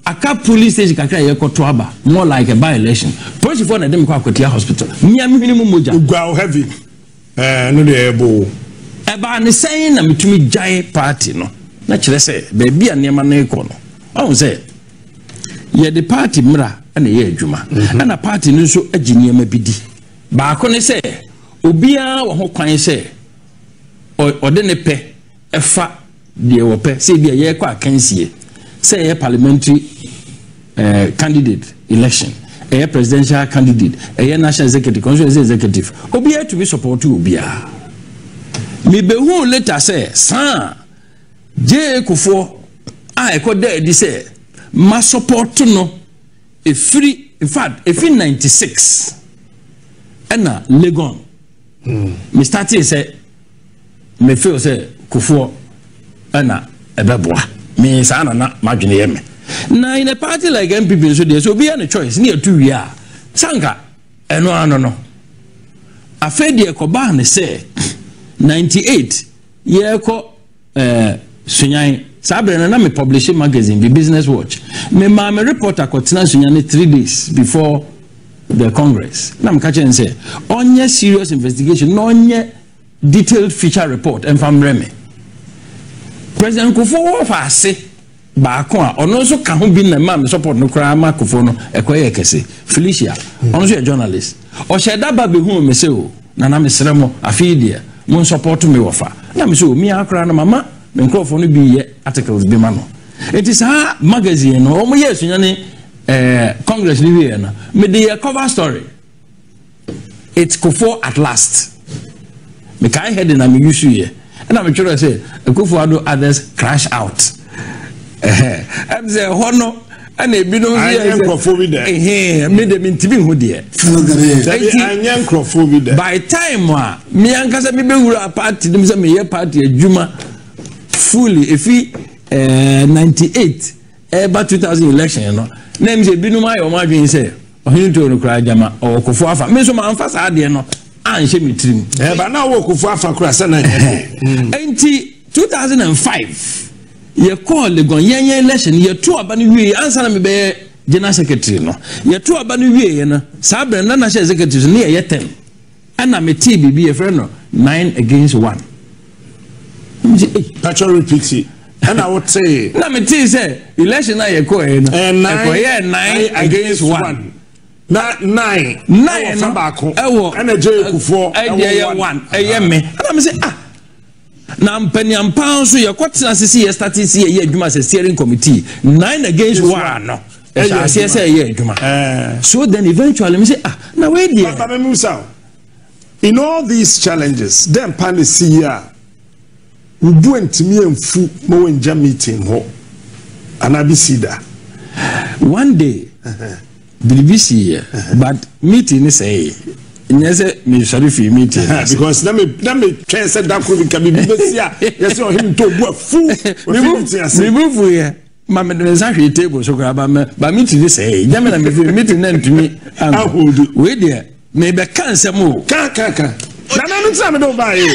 aka police station kakra ye koto aba more like a by election police for na dem kwa akwetia hospital me am hine mu moja ugwa heavy eh no dey ebo eba ne saying na mitumi jai party no na kire say baby anema na iko no oh say ye the party mra na ye adwuma na party no so agineema bidi ba ko ne say obia wo ho kwan say ode ne pe efa de wo pe say bia ye kwa akansie say ye parliamentary candidate election a presidential candidate, a national executive, constituency executive, Obia to be supported Obia. Me be who later say, San J. Kufo, I could de say, my support no, a free, in fact, a free ninety-six. Anna Legon. Mister T said, me feel say, Kufo, Anna, a baboa. Me sana na margin me. Now in a party like N P P, so there's be a choice near two year. Sanka, and no, no, no. A Fedia Kobane say ninety-eight year co uh Sunyan Sabre and I'm publishing magazine, the Business Watch. Me mamma reporter Kotina Sunyani three days before the Congress. Nam catching and say, on your serious investigation, on your detailed feature report, and from Remy. President Kufo Fase. Baakwa ono so ka ho bi na ma me support no kra ma Kufo no ekoye kese Felicia ono so journalist o sheda ba be hu me se o na na me sremo afidia mo support me wofa na me so mi akra na mama me Kufo no bi ye articles bi ma no it is a magazine no mo yesu nyane eh Congress ni we na me the cover story it's Kufo at last me kai head na me use ye na me chiro say Kufo ado others crash out. I'm the honor and a bit of a by time, me and Casabibu party, the party, a Juma fully, if he ninety eight, about two thousand election, you know. Names a binuma or margin say, or him to cry Jama or Kofafa, Miss Manfas Adiano, and Shimmy Trim. But now, Kofafa Crasana, ain't two thousand and five. You call the gun, yeah, yeah, election, you're two abandoned way, answer me, General Secretary. No, you're two abandoned way, and Sabra and Nana Secretaries near yet ten. And I'm a T B B, a friend, nine against one. Patrol repeats and I would say, Namity say, election I coin, and nine, nine against one. Not nine, nine, tobacco, I walk, and a jail for a one, a yammy, and I'm saying, ah. Now, penny and pounds, your quarters as see a statistic here, you must a steering committee nine against one. I say, so then eventually, I say, ah, now wait, dear. In all these challenges, then Pandy see ya. We went me and food more in jam meeting, and I be see that one day, believe you see, but meeting is a. Yes, me Sharifi meeting because let me let me chance that could be this year. Yes, or him to work fool. Remove here. Mamma, there's actually table so grab me by meeting this. Hey, Yaman, I'm meeting them to me. I would wait there. Maybe I can't say more. Kaka, Nana, don't buy you.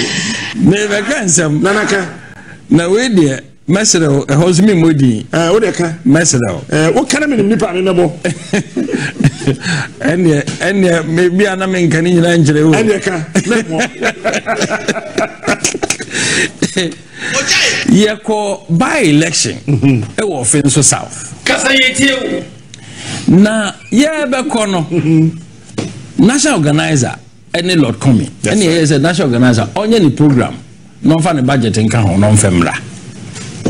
Maybe I can't say Nanaka. Now, wait there. Mesero, a host me moody. Uh, what can Mesero? What kind of nipper animal? And and maybe an American in Angelo. And you can. You call by election. A war fence south. Casayet. Na, yeah, Bacono. National organizer, any Lord Comey. Any is a national organizer on any program. No funny budget in Kahon, non femra.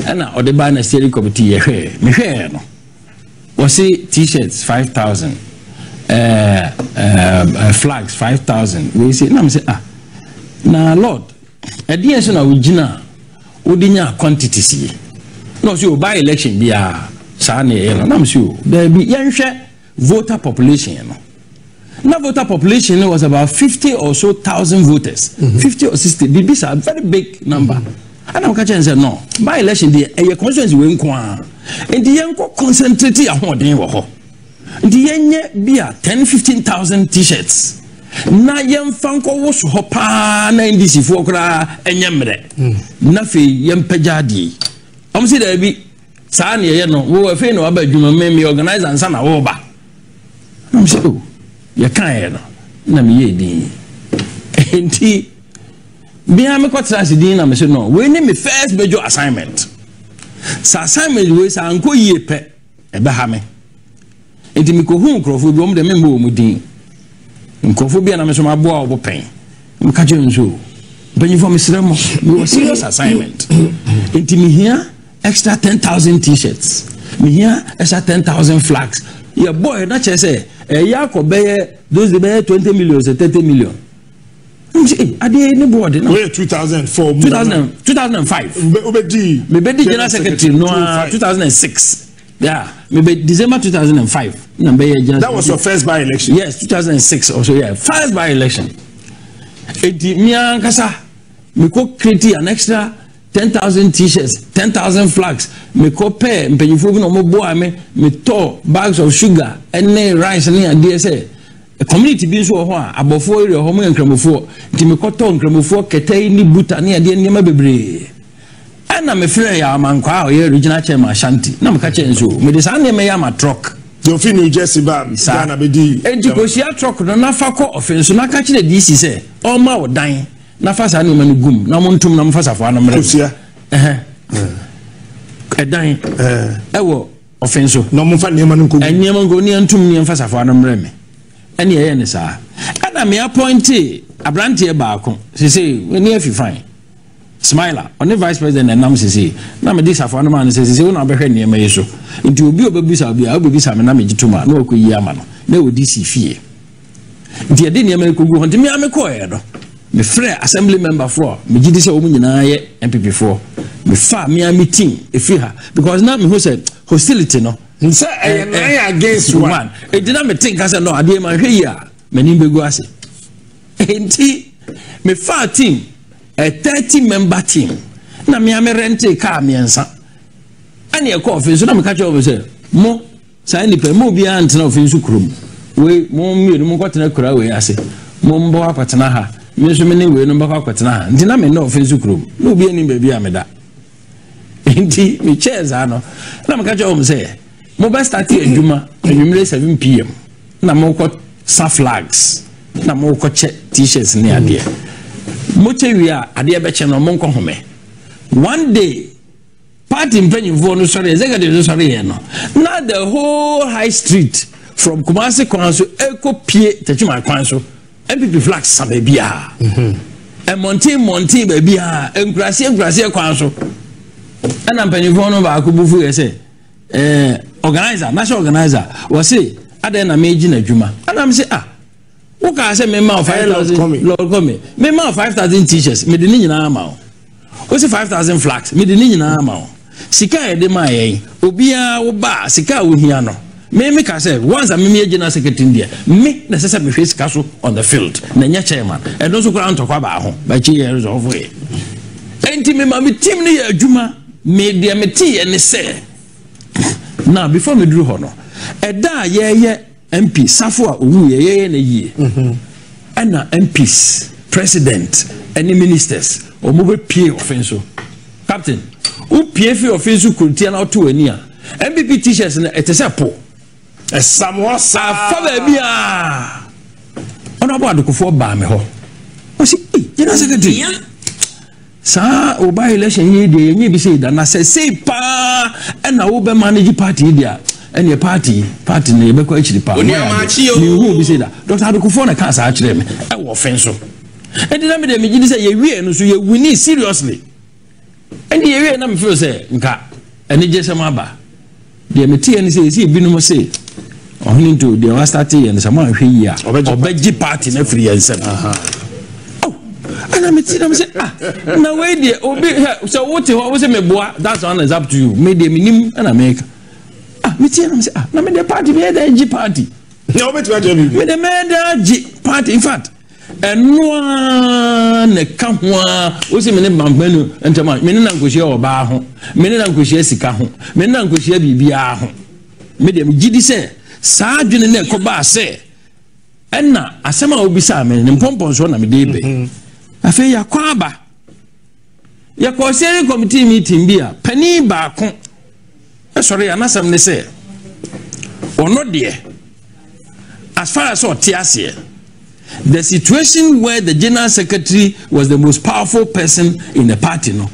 Anna or the banner steering committee, Michel. Was it t-shirts five thousand? Uh, uh, flags five thousand. We say, Nam say, ah, na Lord, a dear son of Ujina, Udinia quantity see. No, so by election be a Sani, and I'm sure there be young voter population. Now, voter population was about fifty or so thousand voters, mm -hmm. fifty or sixty. This is a very big number. Mm -hmm. And I'm catching and say no. By election day, and your conscience will inquire. And the young concentrate your home. The young beer ten, fifteen thousand t shirts. Na young Fanko was hopper, N D C Fokra, and Yamre. Nafi, Yam Pejadi. I'm saying there be Sanya, you know, who are fain or about you, maybe organize and Sana Oba. I'm saying, oh, you can't. Namie, ain't he? Behind me, what I said, I said, no, we need my first major assignment. So, assignment was Uncle Yepe, a Bahame. It is Mikohun Crawford, the member Mudin. Mkophobia, I mentioned my boy of pain. Mkajun Zoo. But you for Miss Ramos, we were serious assignment. It is me here, extra ten thousand t shirts. Me here, extra ten thousand flags. your boy na chese e ya ko beye those the beye twenty million thirty million ade ni board na two thousand four two thousand two thousand five obedi me be di general secretary no two thousand six yeah me be December two thousand five na beye general. That was your first by election? Yes, two thousand six also. Yeah, first by election edi mi ankasa me ko create an extra ten thousand t-shirts, ten thousand flags. Me compare, me penyifugu no mo boa me, me to bags of sugar, ene rice ene D S A. Community bi so ho a abofo ire ho mo nkramofo. Ti me koto nkramofo ketai ni buta ne ade ne ma bebre. Ana me fira ya amankwa a ye regional chairman Shanti. Na me ka che nso. Me de san ne me ya ma truck. Yo fi New Jersey ba, Ghana be di. Enti ko sia truck no na fa ko offense na ka che D C se. O ma wo dan. Na fasa ni manu gum na montum na mfasa fo anamre kusia eh eh edan eh ewo ofenso na mfa ni manu gum enye mango ni antum ni mfasa fo anamre me ene ye ne saa ana me appoint abrante baako sisi ni afi fine smiler on the vice president and nam sisi na me disa fo anamane sisi wo na behwe ni ma yeso nti obi obabisa obi a obabisa me na me gituma na okoyi ama no na odi si fie nti ade ni ma kogu nti me amekoye do. My friend, assembly member for me, G D C woman, N P P for me, far me a meeting if you have because now me who said hostility no, and say I am against one. It did not me think I said no, I did my hair, my name be go as it. And he me far team a thirty member team. Now me am rent a car me and son. Any a coffee, so now me catch over say mo say ni pe mo be aunt now fin sukrum. We mo me mo kwatena kura we ase mo mbo akwatena ha. Mister Meningwe no baka kwatena ndina me na ofensu krom no bi ani baabi ameda enti me chairs ano na me ka cho home say mo ba start adwuma adwumre seven p m na mo ko sa flags na mo ko che t-shirts ne ade mo che wi a ade be che no mo nko home one day party mpenyinfo no sorry executive sorry here no na the whole high street from Kumasi Kwanso ekopie Tachuma Kwanso M P P flags sa baby ah, and Monty Monty baby ah, and Gracia Gracia Council. And I'm penny phone over Akubufu, I say, eh, organizer, national organizer, was say, I then a major Juma. And I'm say, ah, what can I say, Mamma of five thousand, Lord Gomez, Mamma of five thousand teachers, Medinian Armour. What's five thousand flags, Medinian Armour? Sika de Maye, Ubia, Uba, Sika Uhiano. Make myself once I'm a general secretary in India, make necessary face castle on the field, Nanya chairman, and also ground to Kwabaho by years of way. Anti me, mammy, Timmy, a Juma made the amity and say. Now, before me drew honor, a da ye ye M P, Safwa, who ye and a year, and M Ps, president, any ministers, or move P offensive. Captain, who P F offensive could turn out to a near M P P teachers and a sapo. A Samoa Safabia on a board for Bamiho. Was it? You know, secretary. Sir, or by election, ye be said, and I say, say, pa, and I will be managing party there, and your party, party neighbor, which department. You will be said that. Doctor Adukufona can't search them. I will offend so. And the number of them, you say, we need seriously. And the area number first say, and it just a maba. The M T and say, see, Binum say. On him to the Rastati and someone here, or Beji party in every year. Oh, and I'm saying, ah, no way, dear. So what was a meboa? That's one is up to you. Made the minimum and I make. Ah, me tell him, ah, no, made the party, made the G party. No, but what you mean? Made the G party, in fact. And one come one was a minute bamboo and to my men and Gushia or Baho, men and Gushia Sikaho, men and Gushia Biaho. Medium Giddy say. Sergeant and Koba say, and now I somehow be Simon and Pompons on a midday. I feel your quaba. Your Corsary committee meeting beer, penny barcon. Sorry, I'm not something say. Or not, dear. As far as what Tiasia, the situation where the general secretary was the most powerful person in the party, no,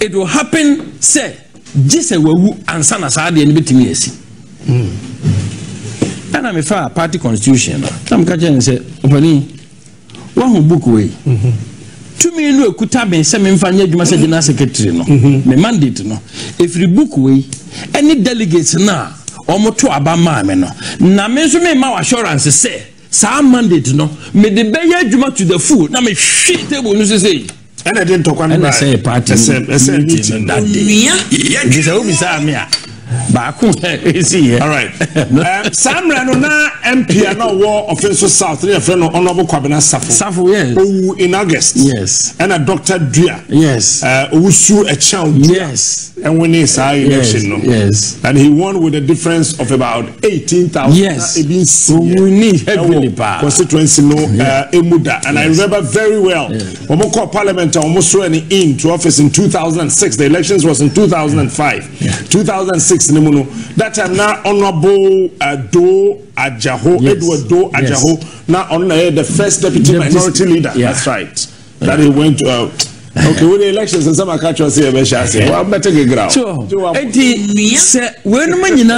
it will happen, say, just a woo and son as I did in between. And I'm a far party constitution. Some catching and say, Opening one who book away. Two million no could have been seven fine, you must say, General Secretary, no, the mandate, no. If you book away, any delegates now, omoto abama me no na me nso me ma assurance say sa mandate no me de be ya adwuma to the full na me hwe table no say and I didn't talk on the same party that day. Back see. All right. Sam Ranona M P no war offensive South. Three friend Honorable Kwabena Safo. Safo, yes. In August. Yes. And a Doctor Dua. Yes. Uh, Usu a child. Yes. And when he saw election, no. Yes. And he won with a difference of about eighteen thousand. Yes. We need heavily power. Constituency no Emuda. And I remember very well. Omoko Parliament almost ran in to office in two thousand and six. The elections was in two thousand and five. Two thousand and six. That time now Honorable uh, Do Ajaho, yes. Edward Do Ajaho, yes. Now on uh, the first deputy the minority leader. Yeah. That's right. Yeah. That he went to. Uh, okay, with the elections and some are catching us here. I'm better get ground. So, when man in a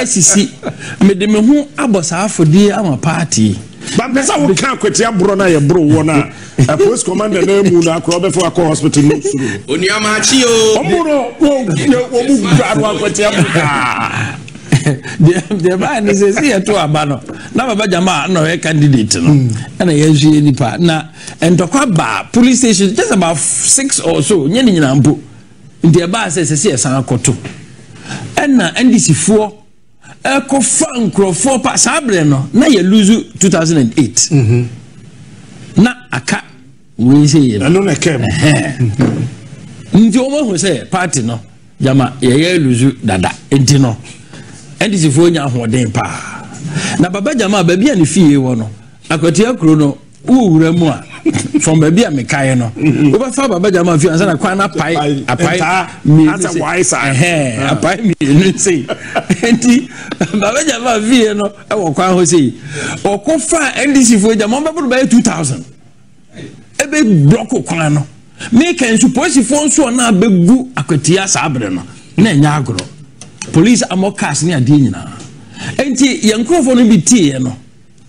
S E C, made the moon Abbas for the our party. But that's how we can't quit your brother, your bro, one. A post commander, no moon, I crawl before I call hospital. Onyamachio, Omuro, oh, the man is here to a banner. Now, about Jama, no a candidate, and I usually partner and to Kwaba police station, just about six or so. Yeninambu in the bar says, I see a son of Koto and N D C four. A coffin crop four pass abreno. Now you lose two thousand and eight. Now a cat we say, I don't care. Njomo who say, party no, Yama, ye lose dada, and dino. And this is for your damn pa. Now, Baba Jama, baby, and if you want, I could tell Crono, ooh, Remoa, from baby and Mecayano. Over for Baba Jama, if you answer a quana pie, a pie, me, that's a wise hair, a pie, me, and say, Auntie, Baba Jama, Viano, I will call Jose, or Kofa, and this is for the moment by two thousand. A big block of Quano. Make and suppose if one so now big goo, a cotia sabrano, Nenagro. Police are more cast near Dina. And young Crawford will be tea, no.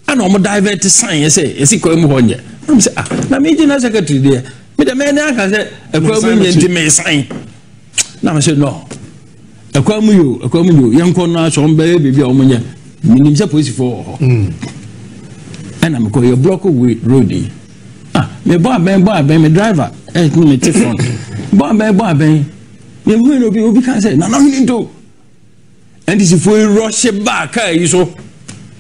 I know more divert science, eh? Is it going on yet? I'm saying, I'm meeting a secretary there. But the man I said, a problem to me sign. Now I said, no. A come you, a come you, young corner, some baby, your money, meaning the police for. And I'm going a block away, Rudy. Ah, my bar, my bar, my driver, and me, telephone. Bar, my bar, my. You will be, we can't say, no, no, you do. And this if we rush back, you so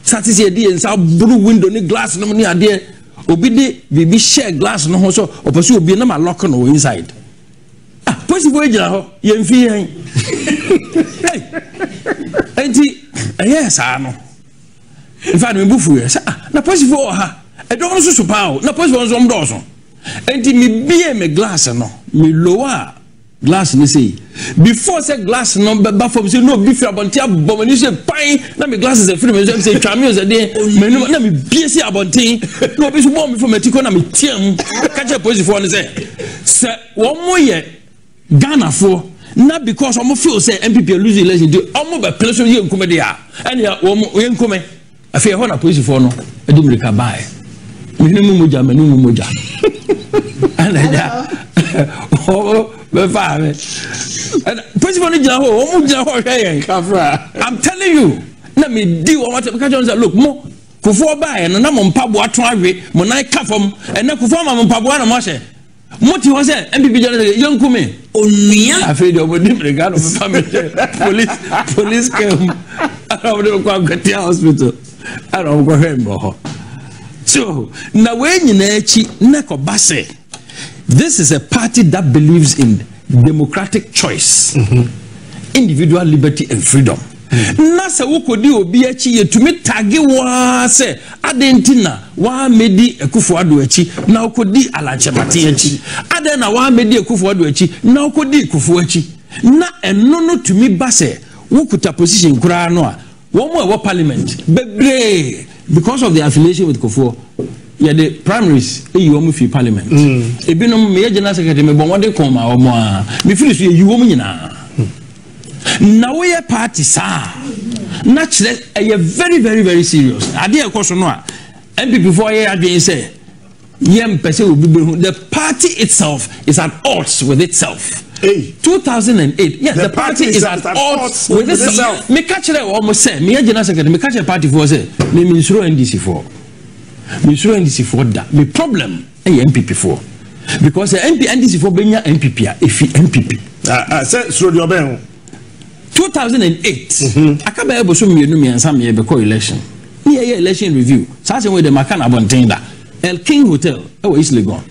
satisfied and some blue window in glass no money idea. Obede we be share glass no so or pursue be no lock no inside. Ah, possible ho, you feel yes, I know. In fact, we buff yes. Ah, na possible ha. I don't so power, na possible some dozen. And me be me glass no, me lower. Glass ni say before say glass number but from say no before abonte abom ni say pine na me glasses e free me say cameo say dey me no na me bie say abonte no be so bomb before me tiko na me tiam catch a police for no say say one more year Ghana for na because omo feel say N P P lose election do omo be place you nkome dey ah and ya omo you nkome afi e ho na police for no e do me ka buy me no mu moja me no mu moja and that I'm telling you, let me do what I can. Look, more before by and I'm on Pabua Tribe, when I come and I perform on Pabua and Moshe. What you was there, M P P young Kume. Only I feel over the regard of the family. Police, police came out of the hospital. I don't go home. So now when you Nakobase. This is a party that believes in democratic choice, mm-hmm. individual liberty and freedom. Nasa wukodi obiachi ye tumi tagi wase adentina wa medi ekufu aduachi na ukodi alanchemati echi adena wa medi ekufu aduachi na ukodi ekufu echi na enono tumi base wukuta position kura noa wamo wa parliament bebre because of the affiliation with Kufuor. Yeah, the primaries, you want me for parliament. If you know me, general secretary, me bon wande koma or more. Me finish you, you want me na. Now we are party sa. Naturally, I am very, very, very serious. I did a question now. M P P four years been say, The party itself is at odds with itself. Hey. two thousand eight. Yes, the, the party, party is at odds with itself. Me catch it almost say. Me general secretary. Me catch a party for say. Me ministro N D C for. Ministro N D C for that. Me problem. Hey N P P for. Because the N D C for benya N P P. If he N P P. Ah ah. Say so the obey. two thousand eight. Mm-hmm. I can't be able to me no me answer me because election. Yeah yeah election review. Such a way the Makana Bontenda. El King Hotel. Oh it's Legon.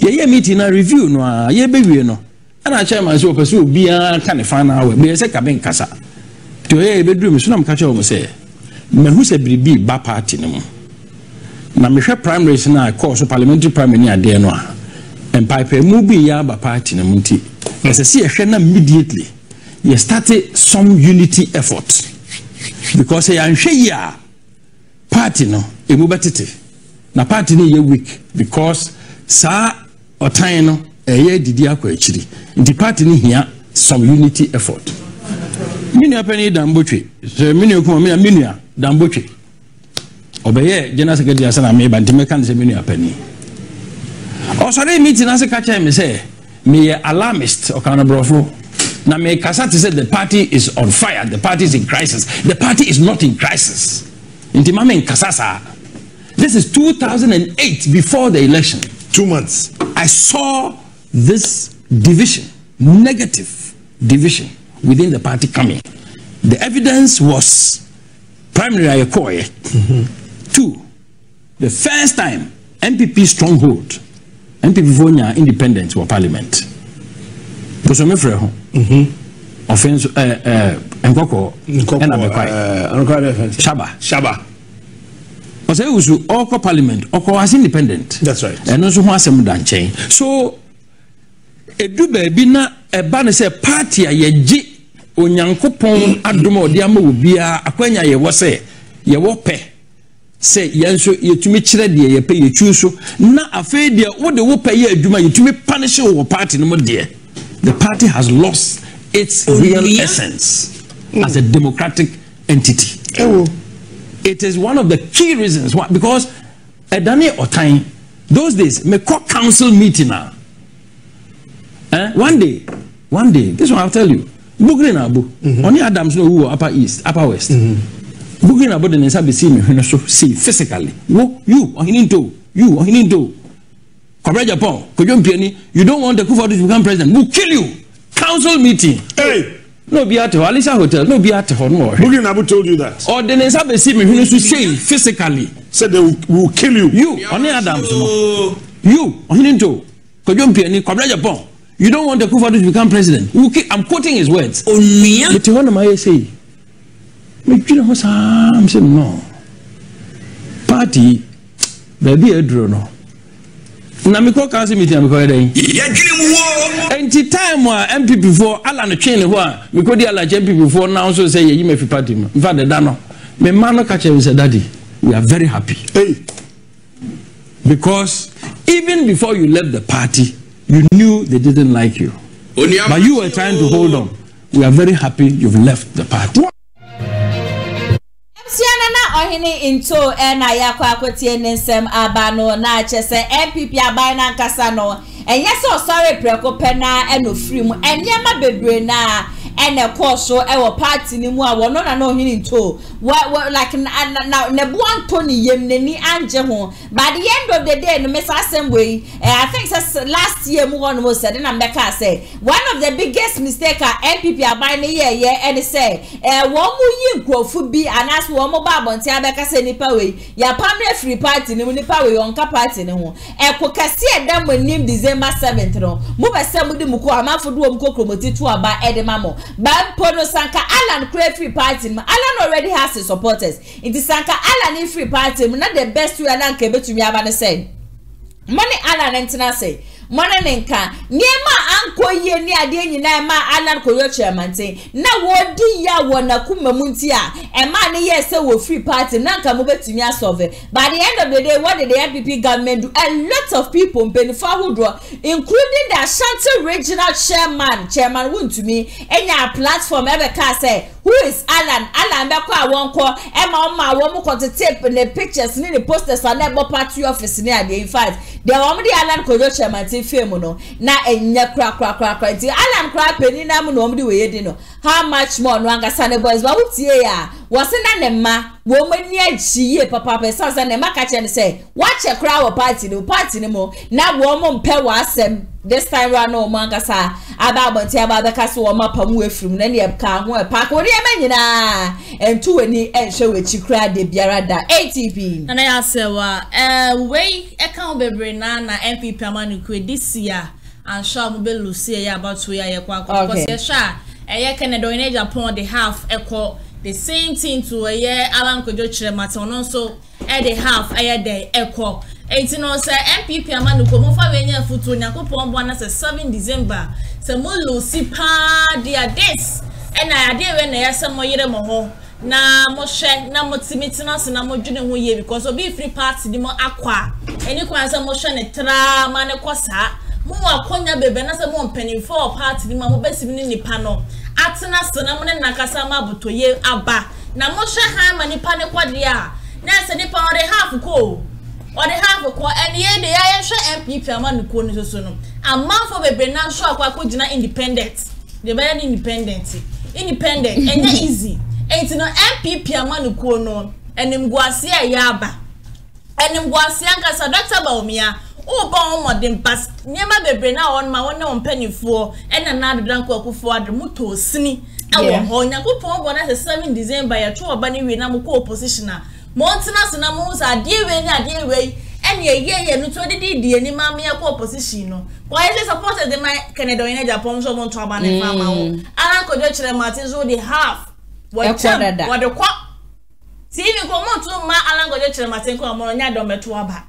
Yeah yeah meeting a review no. Yeah baby no. And I chairman so pursue be a kind of fan hour, be a second bank cassa. To a bedroom, soon catch over say. Mahus a be ba party no. Now, Michel primaries and I call so parliamentary prime near Denoa. And Piper Mubi Yaba party in a Munti. As I see a shenna immediately, you started some unity effort. Because I am Shaya party no, a mubatity. Now, party in a week because Sa or Taino. The party here some unity effort. Minya Penny Dambuchi, Sir Minio Kumia Minia Dambuchi. Obey General Secretary Asana May Bantimekan Seminia Penny. Also, they meet in Asakacha and say, me alarmist or Canabrofo. Now, me Kasati said the party is on fire, the party is in crisis. The party is not in crisis. Intimame Kasasa. This is two thousand eight before the election. Two months. I saw this division, negative division within the party coming. The evidence was primary Akoye. Mm-hmm. Two, the first time N P P stronghold, N P P Vonya independent or parliament. Mm-hmm. Offense, uh, uh, Nkoko, Nkoko, and uh, Shaba. Shaba. Oko parliament, Oko was independent. That's right. And also who has a mudan chain. So, a dube bina a banner say party a ye ji o nyankopon adomo diamo bia akwanya ye wo say ye wo pe say yenso yetumi kire de ye pe ye chuso na afa de wo de wo pe ye aduma yetumi punish wo party no de. The party has lost its real essence as a democratic entity. It is one of the key reasons why, because at Dani Otain those days me court council meeting now. Eh? One day, one day, this one I'll tell you. Bugrin Abu, only Adams know who upper east, upper west. Bugrin Abu, the Nesabi see me, see physically. Who you, Ohene Ntow, you, Ohene Ntow. Ken Agyapong, Kojo Mpiani, you don't want the Kufuor to become president, we'll kill you. Council meeting. Hey! No be at Alisa Hotel, no be at Honor. Bugrin Abu told you that. Or the Nesabi see me, who see physically. Said they will, will kill you. You, only Adams know. You, Ohene Ntow, Kojo Mpiani, Ken Agyapong. You don't want the Kufuor to become president. I'm quoting his words. Oh, yeah. But what am I saying? I'm saying no. Party, baby, I don't know. Now, I'm going to say meeting. I'm going to say, and the time where M P before, Alan Chain, we could have M P before now, so say, you may be party. In fact, I don't know. My man catch him and said, Daddy, we are very happy. Hey. Because even before you left the party, you knew they didn't like you, but you were trying to hold on. We are very happy you've left the party. Nana Ohene Ntow and Ayakwa Kotiene Nsem Abano na Chese M P P Abana Kasano and yes so sorry prekopena and no free mu and yama bebre na and a course so our party ni mu a wono na Ohene Ntow what like now nebuan Tony Yemne ni anje ho by the end of the day no mesa same way I think last year mu one was said na meka say one of the biggest mistake are M P P Abana yeah yeah and say eh wo mu yinkrofu bi anas wo mo ba bonti abeka se nipa we ya pamre free party ni nipa we onka party ni ho e kokase edam nim December seventh no mu be se mu di mu ko amafo do mu kokromotitu aba edema mo ban pono sanka Alan crave free party mu Alan already has his supporters it is sanka Alan in free party mu not the best way Alan ke betumi aba ne say money Alan entina say mwana nenka niema anko ye ni adenyi na ema Alan koyo chairman ten na wodi ya wona kuma munti ya ema ne ye se wo free party na nka mo betumi asolve by the end of the day what did the N P P government do a lot of people benefit draw including the Ashanti regional chairman chairman wuntumi enya platform ebe ka say who who is Alan? Alan Beko Awonko. Emma Oma Awomu kote tape ne pictures ni ne posters ane bo party office ni ade in fact. De Awomu di Alan kojo chairman ti fame no. Na enye kra kra kra kra ti Alan kra peni na mu no Awomu di we yedi no. How much more no anga sane boys ba wutie ya. Wasena ne ma woman ye jiye papa pesa sane ma kache ne say watch a crowd party no party ne mo na woman pe wasem. This time round no manga sa ababonti ababeka so o mapamu afrim na ne ka ho e park wo ne manyina entu ani enhwe wechi kra de biara da A T P na ya sewa eh we e kan bebre na na N P P amaniku this year and show be lucy ya about we ya kwa because ya sha e ye Ken Agyapong the half echo the same thing to a year Alan Kojo Chiremata so at the half a year day echo. Eitino se M P P amanuko mofa wenye futu nyakopon bwana se seven December se mo lusi pa dia days and I dey when na se mo yire mo ho na mo hwe na mo timitina se na mo dwene ho ye because obi free party di mo akwa eni kwa se mo hwe ne tra ma ne kosa mo akonya bebe na se mo mpanimfo party di ma mo besim ni nipa no atena se na mo ne nakasa ma botoye aba na mo hwe ha ma nipa ne kwade a na se nipa on the half ko or the half of court and the day I am M P P among the corner so no. A month of a Brennan shop, I could not independent. The very independent, independent, and easy. And to no M P P among the corner and in Guasia Yaba and in Guasianca, Doctor Bawumia, oh, Bawum, then pass near my Brennan on my own penny for and another drunk for the Muto Sini. I won't go on as a seven December by a true bunny with Namuko positioner. Montanas and Amos are dear way, not dear way, and ye ye no twenty D any mammy a proposition. Why is it supported the my Canada in a Japon so on Traban and Mamma? Alan Kojo Martin's only half. What the quack? See if you come on to my Alan Kojo Martin Comonia Dometuaba.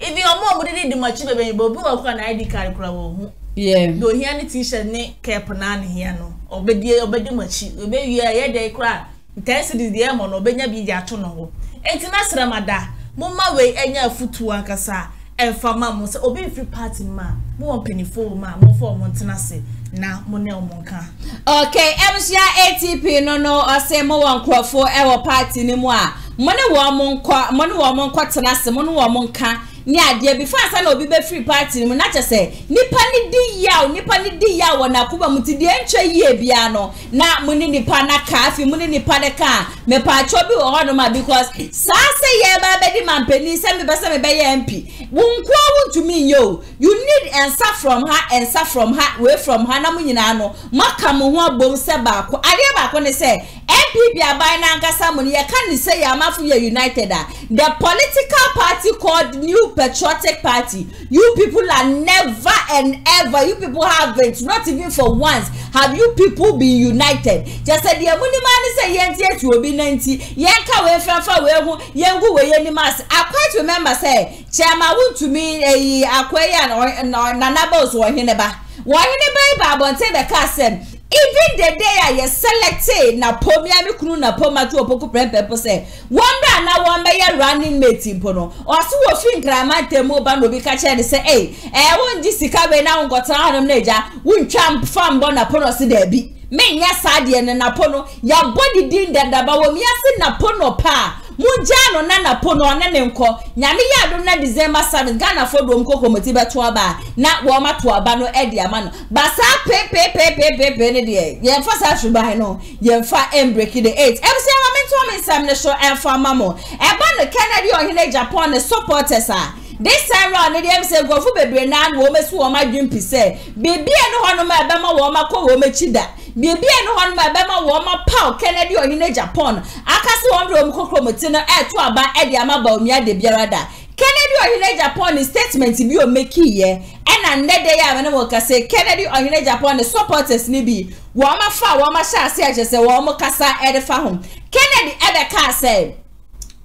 If you are more would the much of a bobo or an I D card crowd. Yeah, do hear any t-shirt Nick Caponan here no. Obey obey the much, obey you a year day cry. Intensity the amon or Benya be Yatono. Etinas Ramada, Mumma way any futu and cassa, and for mammas, obey free party ma, more penny for ma, more for Montanassi, now Monel Monca. Okay, Emsia A T P no no, or say more one crop for our party no more. Money woman, money woman, quatanassa, money woman can. Nya dear before I no be free party, Munacha say, Nippani di yaw, Nippani di yaw, and Akuba Muti entra ye piano. Now, Muni Nipana calf, Muni Nipana car, me patrobi or honor because Sasa ye by Betty Mampeni, send me Bassam by M P. Won't quote to me, yo. You need answer from her, answer from her, way from Hana Muninano, Makamu Bom Sabako. I never going to say, M P P are buying Angasamuni, I can't say Yamafuya United. The political party called New Patriotic Party. You people are never and ever. You people haven't, not even for once, have you people been united. Just said the Amunimani say yes, yes, will be ninety. Yanka way from far away, Yangu way any mass. I quite remember say, Chama would to me a Aquarian or Nanabos or Hineba. Why in the Bible won't say the castle? Even the day I selected na pomia mi kunu na poma tu opoku prempe say wamba na wamba ya running mate impono osu wo fi nkramante mo ba no bi ka che say eh eh won ji sika be na ngota hanom na eja won twa fam bo na pono si da bi me nya sa de ne na pono ya body din danda ba wo mi ase na pono pa Mujano nana pono anenko nyame yado na December seventh Ghana fodo mkoko motiba tuaba na woma tuaba no edi amano basa pepe pepe pepe ne de yemfa sa shuba no yemfa embrek the eight F C amento amensam ne show emfa mamo eba no Kennedy Ohene Japan ne supporters a this time round the M C go fu bebre na no omesu o ma dwimpi se bebie no hono ma eba ma wo ma ko wo ma chida Bibi no one my bema woman pow Kennedy or in Japan. I can't see one room cocromotina air to a ba ediama Bawumia de Biarada. Kennedy or in Japan is statement you make here. And another day I wanna walk say Kennedy or in Japan is supporters nibi. Wama fa wama sha say just a woman kasa edifahum. Kennedy ever car say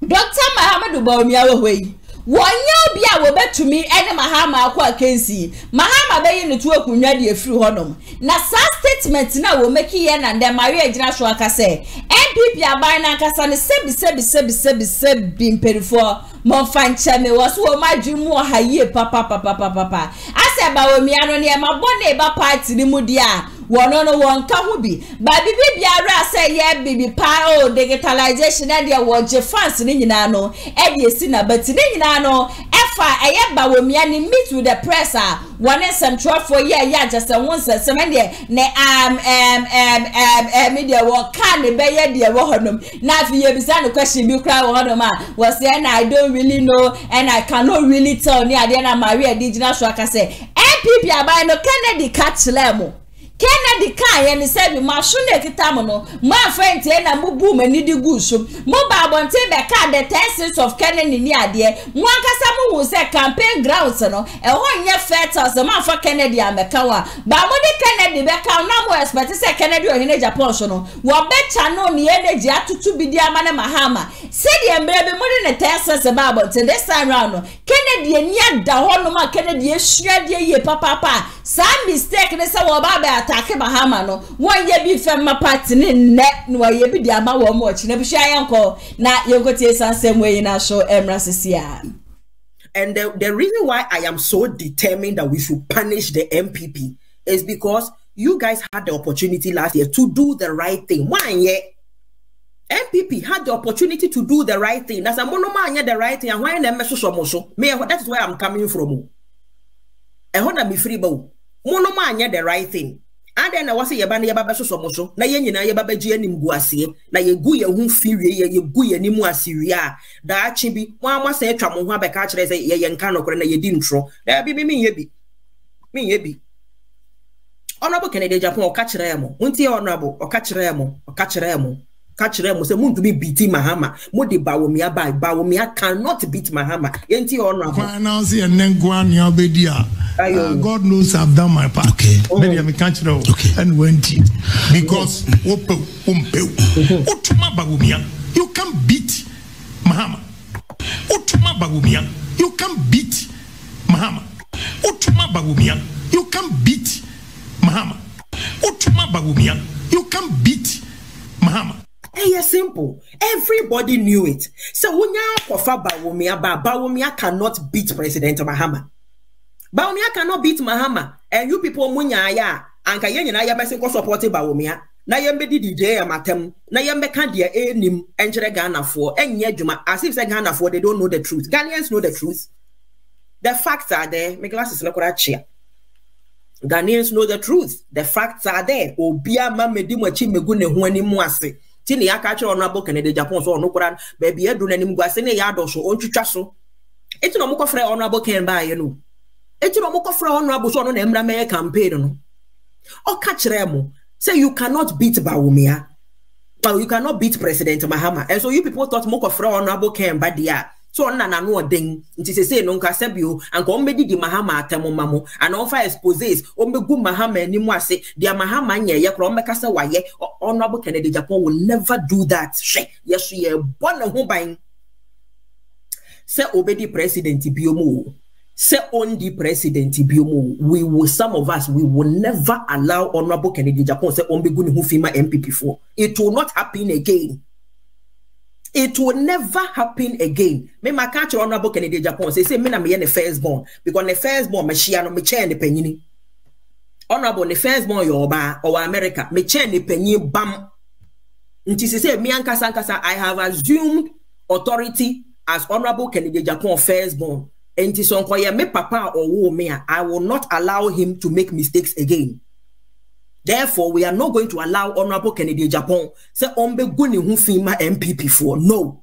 Doctor Mahamudu Bawumia away. One year be a wobet to me and Mahama Aqua Kensi. Mahama Bay in the two of Kunyadi through Honum. Nasa statement now will make ye and then Maria Joshua Cassay. M P P are buying a Cassani Sebi Sebi Sebi Sebi Sebi being paid for Monfan Chame was who my dream more high year, papa, papa, papa, papa. I said, Bawumia, near my bonnet, papa, to the Mudia. One no one can be. But baby, I say yeah, baby, pa oh digitalization and the award France in Yano, and you see now, but in Yano, F I am Bawumia meet with the presser. One is some twelve for yeah, yeah, just a once a Sunday. Ne am am am am am media walk can be a dear wohanum. Now, if you understand the question, you cry wohanuma was there, and I don't really know, and I cannot really tell near the end of my real digital so I can say. People are buying no Kennedy catch lemo. Kennedy can and he said, "My son is Kitamono. My friend is na mubu me nidi gushu. Muba abonte be card the ten cents of Kennedy ni adie. Muangasa mu wuse campaign grounds no. E ho nye fetas. E ma for Kennedy amekawa. Ba mo de Kennedy be kawa na mo expect se Kennedy Ohene Japan so no. Wo be channel ni energy atutu bidi amane Mahama. Se de embre be mo de ne ten cents ba abonte this time round no. Kennedy ni ada ho no ma Kennedy e suadie ye papa papa. Some mistake ne se wo ba be take Mahama no won ye bi femma party ne ne no ye bi dia ma wo mo chi na bi hwa yanko na ye gotie sansem we na so emra sesia. And the, the reason why I am so determined that we should punish the N P P is because you guys had the opportunity last year to do the right thing. One year N P P had the opportunity to do the right thing. That's a monoma anya the right thing and why na me so so mo so me that is where I'm coming from. And how na me free ba wo monoma anya the right thing. And then I was a yabani yababaso somoso, na yen yababaji and imguasi, na ye guya who fury, ye guya ni muasiria, da chibi, one was a tram, one by catcher as a yankano corner ye dintro, there be me yebi. Me yebi. Honorable Kennedy Japan or catcher emo, Munti honorable, or catcher emo, or catcher emo, catcher emo, say moon to be beating Mahama, Modi Bawumia by Bawumia cannot beat Mahama, Enti honorable. Announce and then Guan Yabedia. Uh, God knows I've done my part. Okay. Maybe I'm cultural and went because you can't beat Mahama. You can't beat Mahama. You can't beat Mahama. You can't beat Mahama. Hey, simple. Everybody knew it. So when you Bawumia, Bawumia cannot beat President Mahama. Bawumia cannot beat Mahama. And you people munya ya anka yenye na ya besin ko support Bawumia. Na yembe didi dey amatem. Na yembe kan dia enim enjere Ghana for enye adwuma. As if say Ghana for they don't know the truth. Ghanaians know the truth. The facts are there. My glasses look at chair. Ghanaians know the truth. The facts are there. Obia ma medi machi megu ne ho animu ase. Ti ne yakachre honorable Kennedy Japan so onokora ba bia do nanim guase ne ya do so ontwitwa so. Eti no mukofre honorable Ken ba ye no. Say you cannot beat Bawumia, but you cannot beat President Mahama. And so you people thought more of honorable Ken Badia. So on an annual thing, it is a say non casabio and comedy di Mahama atamo mamo and offer exposes omegu Mahama ni mwase dia Mahama nye ya kromekasa waye or honorable Kennedy Japan will never do that. She yes she born a home. Say obedi president biomo. Say on the president Biomo, we will some of us we will never allow honorable Kennedy Japan say on beguni who female M P P for it will not happen again. It will never happen again. Me my catch honorable Kennedy Japan say say me na me the first born because the first born me share no me chair the penini. Honorable the first born Yoruba or America me chair the penini bam. Nti say me ankasa ankasa I have assumed authority as honorable Kennedy Japan first born. And this one, me papa or woman, I will not allow him to make mistakes again. Therefore, we are not going to allow Honorable Kennedy Japan say ombe guni hu fima M P P for no.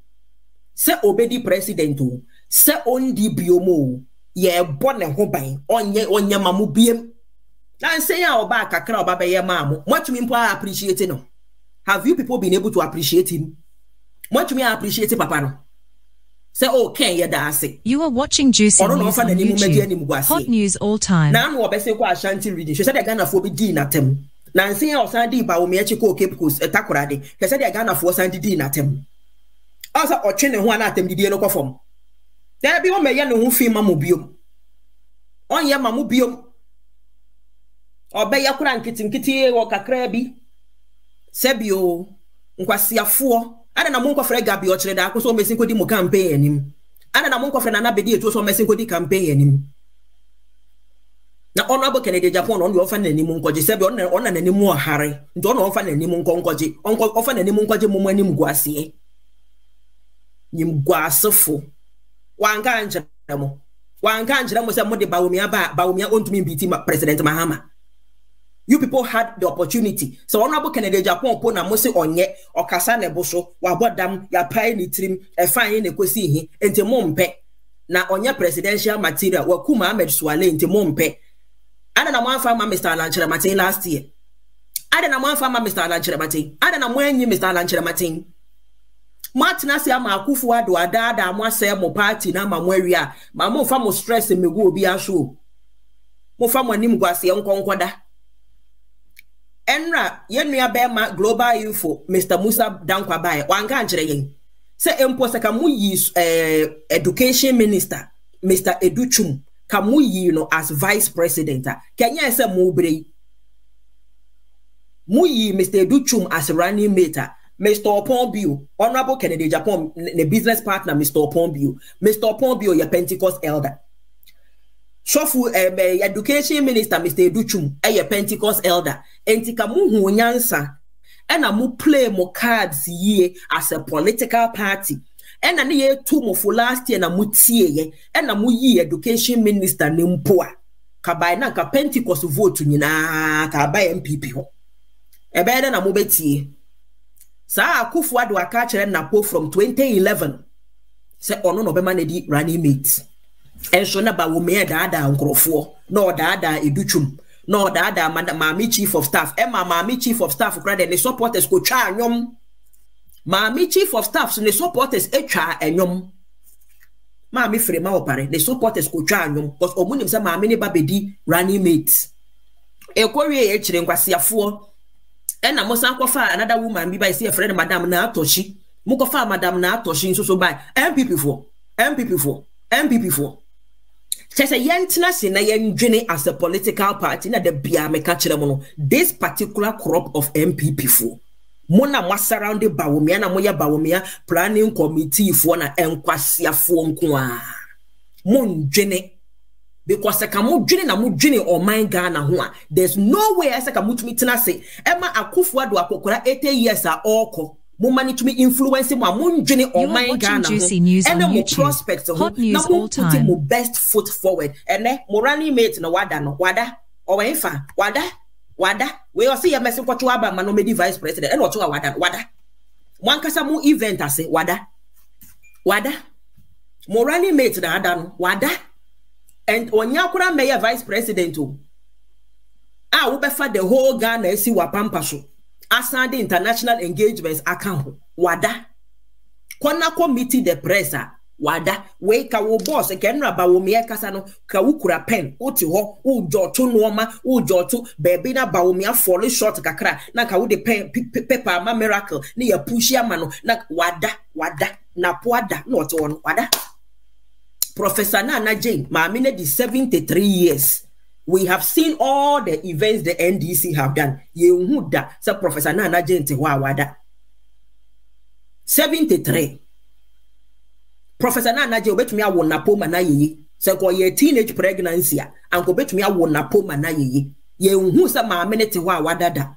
Say obedi presidento. Say ondi biomo. Ye born a hobain onye onye mamu biem. Now say ya oba kakra oba be ye mamu. Much me appreciate no. Have you people been able to appreciate him? Much me appreciate papa no. Say okay, yeah, that's it. You are watching Juicy News on YouTube. Hot news all time. Now we are basically going Ashanti reading. She said they Ghana for be di natem. Now saying Osandi ba omi echi ko Cape Coast etakorade. She said they Ghana for Osandi di natem. Also Ochene ho anatem di di no perform. There be one me ye no ho fema mobiom. On ye ma mobiom. Obe ye kura nkiti nkiti wo kakra bi. Sebio nkwasiafo ana na monko frega bi ochre da ko so mesin ko di mo campaign enim ana na monko frena na bedi eto so mesin ko di campaign enim Na Honorable Ken Agyapong on the offer any munkoji sebi on on any mu ahare don offer any munkonkoji onko offer any munkoji mumu ani mguasie nimguasefo wanga anjiramo wanga anjiramo se mode Bawumia ba Bawumia ontumi biti President Mahama. You people had the opportunity. So Honorable Ken Agyapong po na mo se onye okasa nebo so wa bodam ya pai ni trim e fine ne kwesi hi ente mompe na onye presidential material wa kuma Ahmed Swale ente mompe. I don't know one farmer, Mister Lancheramati, last year. I don't know one farmer, Mister Lancheramati. I don't know when you, Mister Lancheramati. Martina Siama Kufua do a dada, Moise Mopati, Namamuria, Mamu Famo stress in Migu be a shoe. Mofamo Nimguasi, Unconquada. Enra, Yenria Bema, Global Info, Mister Musa Dankwabai, Wanganjering. Say Emposakamuyi's uh, Education Minister, Mister Educhum. Kamu you know as vice president. Kenya say Mubre. Muyi Mister Duchum as running mate. Mister Opombio, Honorable Ken Agyapong, the business partner, Mister Opombio. Mister Opombio, your Pentecost elder. Shofu eh, education minister, Mister Duchum, eh, your Pentecost elder. Enti kamu hunyansa. Ena mu play mo cards ye as a political party. Ena ni ye two mo for last year na mutie ye. Ena mu ye education minister ni mpoa. Kabai na ka Pentecost vote nyina kabai N P P ho. Ebe ena na mu betie. Sa Akufo Addo aka kire na po from twenty eleven. Se ono no be manedi running mate. Enso na Bawumia daada nkrofo. No daada Educhum. No daada Mami chief of staff. Emma Mami chief of staff kra de ne supporters ko twa nyom. Mammy chief of staff so the supporters echa enyom. Mammy frema opare the supporters ko twa enyom because omunim say mammy ne babedi running mate. Ekori echire nkwasiafo e na mosan kofa another woman bi by say friend madam na atoshi. Mo kofa madam na atoshi so so by M P P four M P P four M P P four. Say say yentina se na yendwene as a political party na the bia meka kire mo no this particular crop of M P P four. Mona was surrounded by Bawumia na moya Bawumia planning committee for na enkwasiafo for nkoa. Mon jene. Because kamu jene na mu jene or my Ghana hua. There's no way I saka mutumi tina se. Emma Akufo Addo akokora eighty years a oko. Mumani to me influence ma mun jene or my Ghana. Juicy News on YouTube. Prospects hot news all time. Mo best foot forward. Ene morani mate na wada no wada. Owenfa wada. Wada, we also see a message for Chuaba Manomedi vice president. And what's Wada? Wada, one Casamu event. I say, Wada, Wada, Morani made the Adam Wada, and Onyakura mayor vice president. Too. I will prefer the whole Ghana see Wapampasu. Asande international engagements account. Wada, Konako meeting the presser. Wada, wake our boss again, Bawumia Casano, Kawukura pen, Utiho, U Jotu Noma, U Jotu, Babina Bawumia, falling short Kakra, Nakawu de pen, pepper, my miracle, near Pushia Mano, Nak Wada, Wada, Napuada, not on Wada. Professor Nana Jane, Mamine is seventy-three years. We have seen all the events the N D C have done. Yehuda, so Professor Nana Jane, Wada. seventy-three. Professor Nana Jay obetumi awo na poma na yeyi se ko ye teenage pregnancy a anko betumi awo na poma na yeyi ye hu se ma minute ho a wadada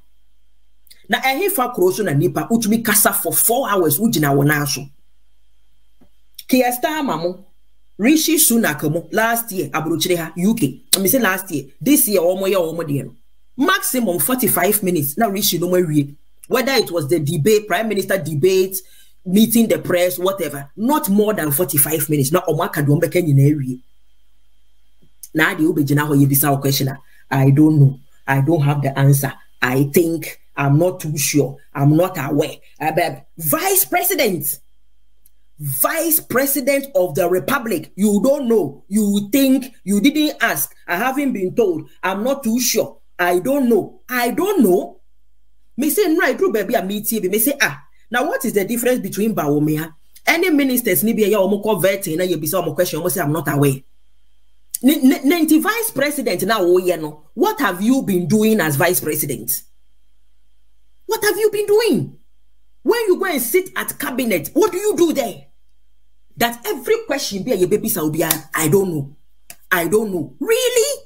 na ehe fa kroso na nipa utumi kasa for four hours ugina wo na so kia star mamu Rishi Sunak mo last year abrochire ha U K me say last year this year omo ye omo de no maximum forty-five minutes na Rishi no mawie whether it was the debate prime minister debate meeting the press, whatever, not more than forty-five minutes. Now, Omaka do mbeke nyina ewie. Na de obegina ho yebisa o question. I don't know. I don't have the answer. I think I'm not too sure. I'm not aware. But Vice President, Vice President of the Republic, you don't know. You think you didn't ask. I haven't been told. I'm not too sure. I don't know. I don't know. Me say right through baby a meeting. Me say ah. Now, what is the difference between Bawumia? Any ministers ni be ya omo convert na you be some question omo say I'm not aware. Ninety vice president now oh yeah no. What have you been doing as vice president? What have you been doing? When you go and sit at cabinet, what do you do there? That every question be a baby saubia. I don't know. I don't know. Really?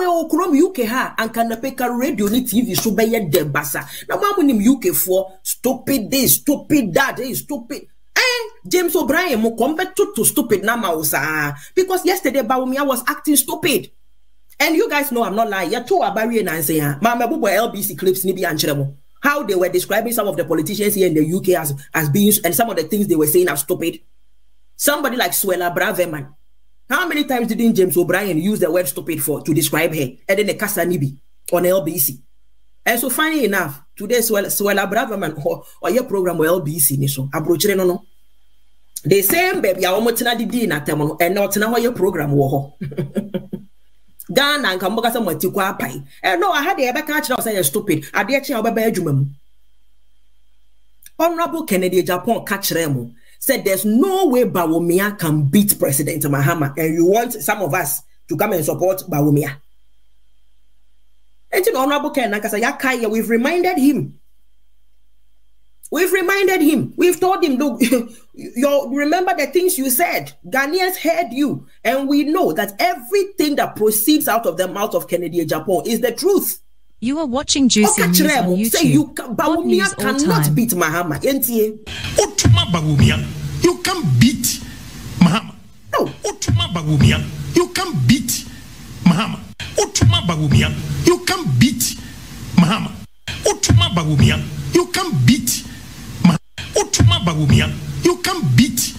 mwe okunomi U K ha anka napeka radio ni T V subeye debasa. Na mwamu ni U K for stupid this, stupid that, hey, stupid. Eh, James O'Brien mo compare to, to stupid na mausa. Because yesterday Bawumia was acting stupid. And you guys know I'm not lying. You're too abari and say, Mama Bubo L B C clips nibi anchilemo. How they were describing some of the politicians here in the U K as, as being, and some of the things they were saying are stupid. Somebody like Suella Braverman. How many times didn't James O'Brien use the word stupid for to describe her? And then the Kasanibi on L B C. And so funny enough, today Suella Braverman or, or your program with L B C niso. Abrochire no no. The same baby I almost na didi na temono and not na your program woho. Ghana and Kamboka some tikwa pai. And no, I had the ever catch out saying stupid. I did actually obey Jumem. Honorable Kennedy Japan catch Remo. Said there's no way Bawumia can beat President Mahama, and you want some of us to come and support Bawumia. And you know, Honorable Ken Agyapong, we've reminded him. We've reminded him. We've told him, look, you remember the things you said. Ghanaians heard you, and we know that everything that proceeds out of the mouth of Kennedy Agyapong is the truth. You are watching Juicy News on YouTube. Say you can, Bawumia cannot beat Mahama. Utuma Bawumia, you can beat Mahama. No. Utuma Bawumia, you can beat Mahama. Utuma Bawumia, you can beat Mahama. Utuma Bawumia, you can beat Mahama. Utuma Bawumia, you can beat.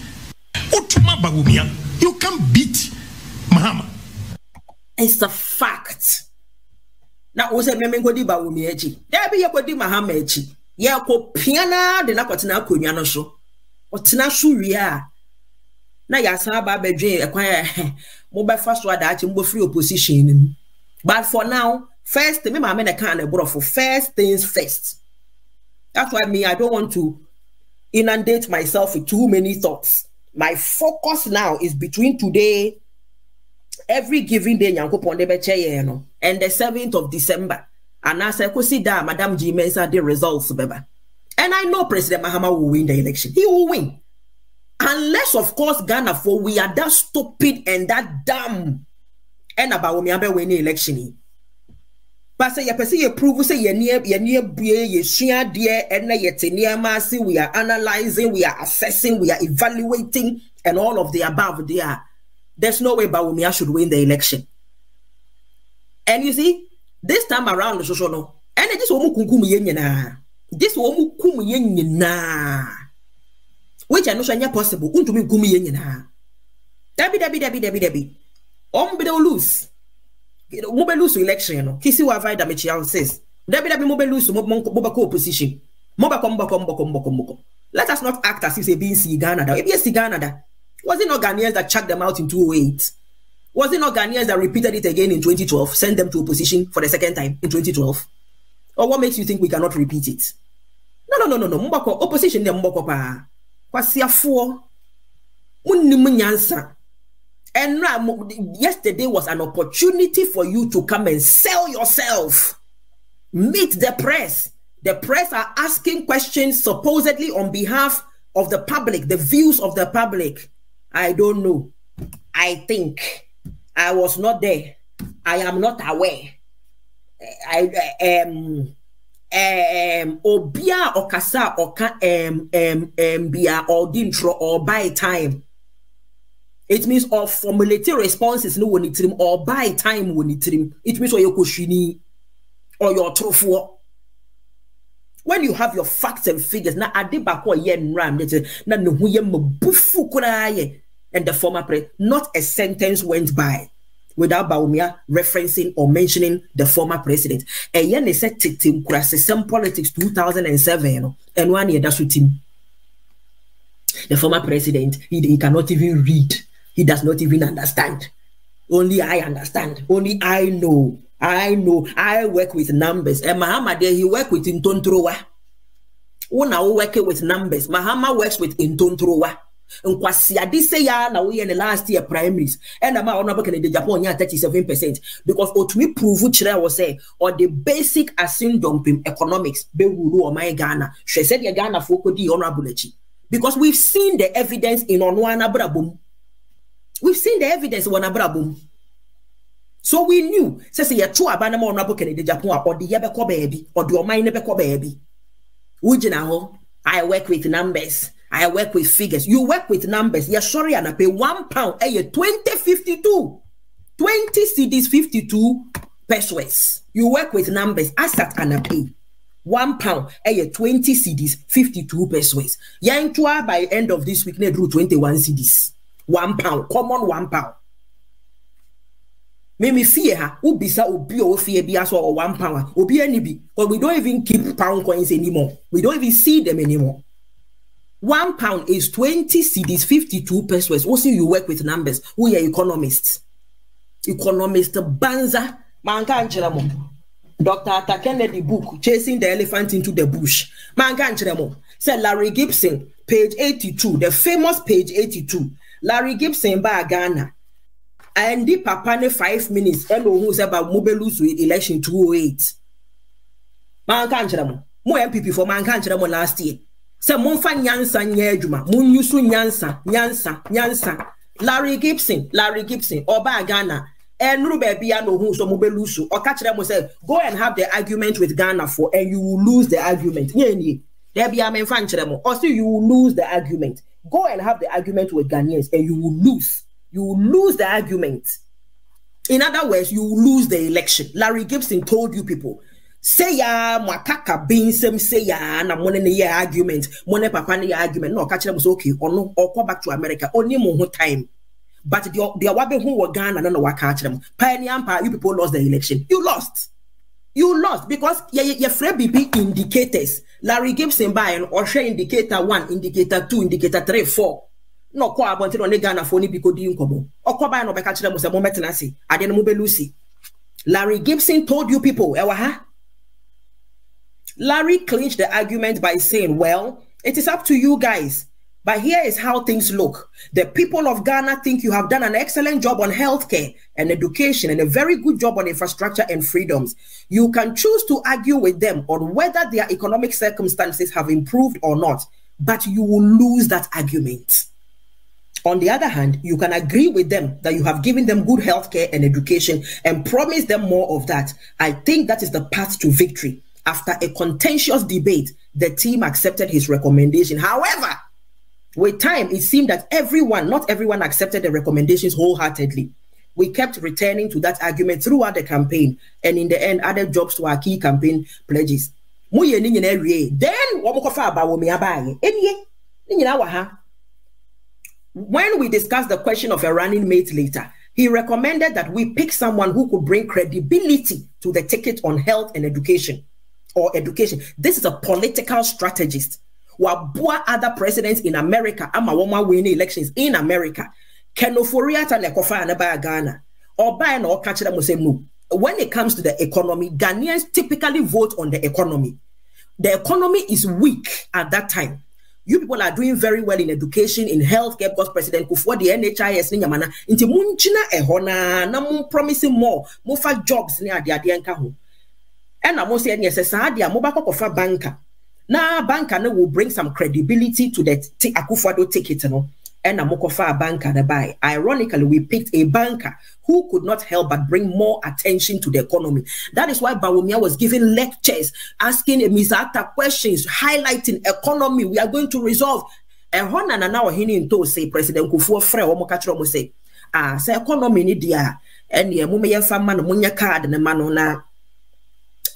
Utuma Bawumia, you can beat Mahama. It's a fact. Na ose meme ngodi Bawumia echi debi yekodi Mahama echi yekopia na de na kwotena akonwa no so otena suwi a na yasa ba badwe ekwan mo ba faso ada achi mbo free opposition nim. But for now, first me ma me na kan na brofo, first things first. That's why me I don't want to inundate myself with too many thoughts. My focus now is between today, every given day, and the seventh of December. And as I could see that, Madam G. Mensah, the results, and I know President Mahama will win the election. He will win. Unless, of course, Ghana, for we are that stupid and that dumb. And about me, I'm winning election. But say, you prove, say, you're near, you're near, you're sheer, dear, and yet near mercy. We are analyzing, we are assessing, we are evaluating, and all of the above, there. There's no way Bawumia should win the election. And you see, this time around, the social no. And this woman kumu yenina. This woman kumu yenina. Which I know shanya possible. Unto me kumu yenina. Debbie, Debbie, Debbie, Debbie, Debbie. Ombe do lose. Mobe lose election. Kisi wa vai damichi out says. Debbie, Debbie, mobe lose. Mobe ko opposition. Mobe ko, mobe ko, mobe ko, mobe ko, mobe ko. Let us not act as if it's being Sigana da. If it's Sigana da. Was it not Ghanaians that chucked them out in two thousand eight? Was it not Ghanaians that repeated it again in twenty twelve, sent them to opposition for the second time in twenty twelve? Or what makes you think we cannot repeat it? No, no, no, no, no. Mboko opposition dem mboko pa. Kwasia four. And yesterday was an opportunity for you to come and sell yourself. Meet the press. The press are asking questions supposedly on behalf of the public, the views of the public. I don't know. I think I was not there. I am not aware. I am um obia or kasa or ka um um um bia or dintro or by time. It means or formulating responses no one itrim or by time when itrim. It means or your kushini or your trofo. When you have your facts and figures, na adebako yen ram na no bufu kuraye. And the former president, not a sentence went by without Bawumia referencing or mentioning the former president. And yet they said Tim Kurasisem politics two thousand seven, and one year that's with him. The former president, he, he cannot even read. He does not even understand. Only I understand. Only I know. I know. I work with numbers. And Mahama there, he work with Intontrowa. Una work with numbers. Mahama works with Intontrowa. Nkwasiya this year na we in the last year primaries and ama honorable Kennedy Japan ya thirty-seven percent because otumi prove chira was say or the basic assumed dumping economics be wuru o my Ghana she said the Ghana for kodi honorable echi because we've seen the evidence in onwana brabum we've seen the evidence in onwana brabum So we knew, says a true abandonment honorable Kennedy Japon or the Yabeko baby or the Omai Nebeko baby. Ujinaho, I work with numbers. I work with figures. You work with numbers. You're sorry, and I pay one pound a year, twenty fifty-two. twenty cedis, fifty-two pesos. You work with numbers. Asat and I pay one pound a year, twenty cedis, fifty-two pesos. Yantua by end of this week, they drew twenty-one cedis. One pound, common one pound. Mimi fear her, Ubisa, Ubi, or fear Bias or one pound, Ubi any be, but we don't even keep pound coins anymore. We don't even see them anymore. One pound is twenty cedis, fifty-two pesos. Also, you work with numbers. We are economists. Economist Banza, Manganchelamo. Doctor Atakene, the book, Chasing the Elephant into the Bush. Manganchelamo. Said Larry Gibson, page eighty-two, the famous page eighty-two. Larry Gibson by Ghana. And the papa ne five minutes. Hello, who's about Mobelus with election two oh eight? Man can't tell them. More M P P for man can't tell them last year. Some Monfan Yansa Nyejuma, Mun Yusu Nyansa, Nyansa, Nyansa, Larry Gibson, Larry Gibson, or Ghana, and Rube Biano who's a Mobelusu, or catch them say, go and have the argument with Ghana for, and you will lose the argument. Ye, there be a man fan to them, or so you will lose the argument. Go and have the argument with Ghanaians, and you will lose. You lose the argument. In other words, you lose the election. Larry Gibson told you people, say ya makaka bin sem say ya na money ne argument, money papa ne argument. No, catch them was okay or no or come back to America only more time. But the wabe who were Ghana and no wa catch them. Pioneer Empire, you people lost the election. You lost. You lost because your your friend B B indicators. Larry Gibson by an or share indicator one, indicator two, indicator three, four. No kwa abonte no Ghana phone because di nkomo. Okoba no be ka kire mo se mo metena se. Ade no mo be Lucy. Larry Gibson told you people, ewa ha. Larry clinched the argument by saying, well, it is up to you guys. But here is how things look. The people of Ghana think you have done an excellent job on healthcare and education and a very good job on infrastructure and freedoms. You can choose to argue with them on whether their economic circumstances have improved or not, but you will lose that argument. On the other hand, you can agree with them that you have given them good healthcare and education and promise them more of that. I think that is the path to victory. After a contentious debate, the team accepted his recommendation. However, with time, it seemed that everyone, not everyone accepted the recommendations wholeheartedly. We kept returning to that argument throughout the campaign and in the end added jobs to our key campaign pledges. Then, when we discussed the question of a running mate later, he recommended that we pick someone who could bring credibility to the ticket on health and education or education. This is a political strategist. Wabua other presidents in America, Amawoma winning elections in America. Kenoforiata Nekofa Anaba Ghana. Or by an or Kachira Musemu. When it comes to the economy, Ghanaians typically vote on the economy. The economy is weak at that time. You people are doing very well in education, in healthcare, because President Kufuor, the N H I S, Niamana, into Munchina Ehona, Namun promising more, Mufa jobs near the Adianka home. And I must say, yes, Sadia, Mobako of a banker. Now, banker will bring some credibility to the Akufuado ticket, and a Mokofa banker thereby. Ironically, we picked a banker who could not help but bring more attention to the economy. That is why Bawumia was giving lectures, asking Misata questions, highlighting economy. We are going to resolve. And Nana Ohene Ntow say President Kufuor Frere Omokachromo say, ah, say economy ni dia. And ye mume ye fama no munya card ne manona.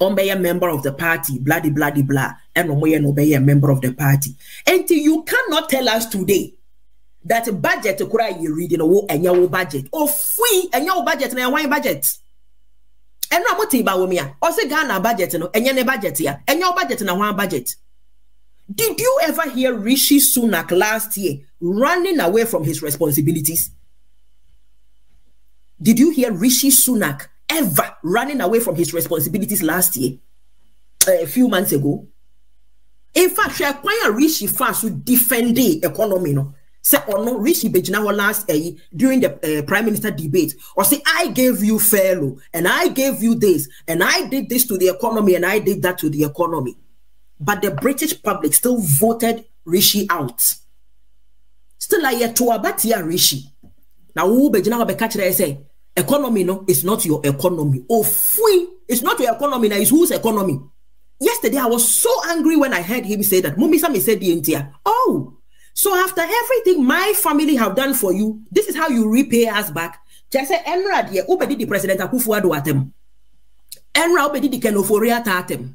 Ombe ye member of the party, bloody bloody blah. And omo ye no be ye member of the party. And you cannot tell us today that budget kura you reading or and your budget or free and your budget and your budget and no moti Bawumia or say Ghana budget no and your budget here and your budget and one budget. Did you ever hear Rishi Sunak last year running away from his responsibilities? Did you hear Rishi Sunak ever running away from his responsibilities last year? Uh, a few months ago, in fact, she acquired Rishi fast to defend the economy no. Say or no, Rishi Bejinawa last eh, during the uh, Prime Minister debate, or say I gave you fellow, and I gave you this, and I did this to the economy, and I did that to the economy. But the British public still voted Rishi out. Still, I yet to abatia Rishi. Now, who Bejinawa be catch there say, Economy, no, it's not your economy. Oh, free, it's not your economy, now it's whose economy? Yesterday, I was so angry when I heard him say that. Mumisami said the entire, oh, so after everything my family have done for you, this is how you repay us back. Just say, Enra, dear, obedi the president, Akufo-Addo atem. Enra, obedi the Kenoforia atem.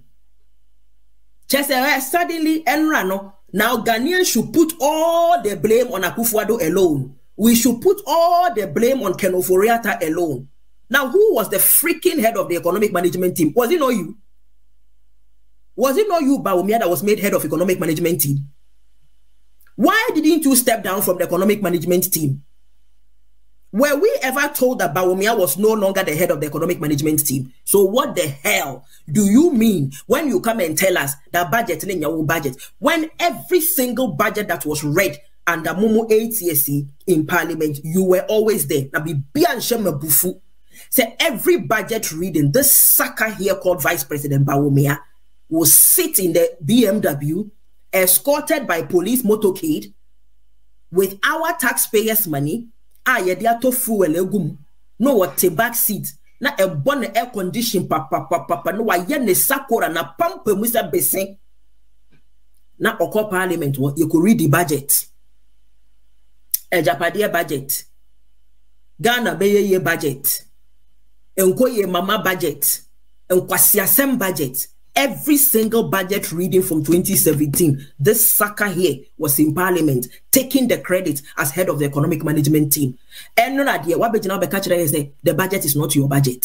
Just say, suddenly, Enra, no, now Ghanaians should put all the blame on Akufo-Addo alone. We should put all the blame on Kenoforiata alone. Now, who was the freaking head of the economic management team? Was it not you? Was it not you, Bawumia, that was made head of economic management team? Why didn't you step down from the economic management team? Were we ever told that Bawumia was no longer the head of the economic management team? So what the hell do you mean when you come and tell us that budget in your own budget, when every single budget that was read and the Mumu A T S C in Parliament, you were always there. Now, be Bianchema Bufu. Say every budget reading, this sucker here called Vice President Bawumia will sit in the B M W, escorted by police motorcade, with our taxpayers' money. Ayediato fuel legum. No what the back seat. Na a bon air condition papa papa papa. No ayene sakura na pump Mister Bessin. Na oko Parliament. You could read the budget. A Japadia budget, Ghana Beye budget, Enkoye Mama budget, Enkwasiasem budget. Every single budget reading from twenty seventeen, this sucker here was in Parliament taking the credit as head of the economic management team. And no idea what say the budget is not your budget.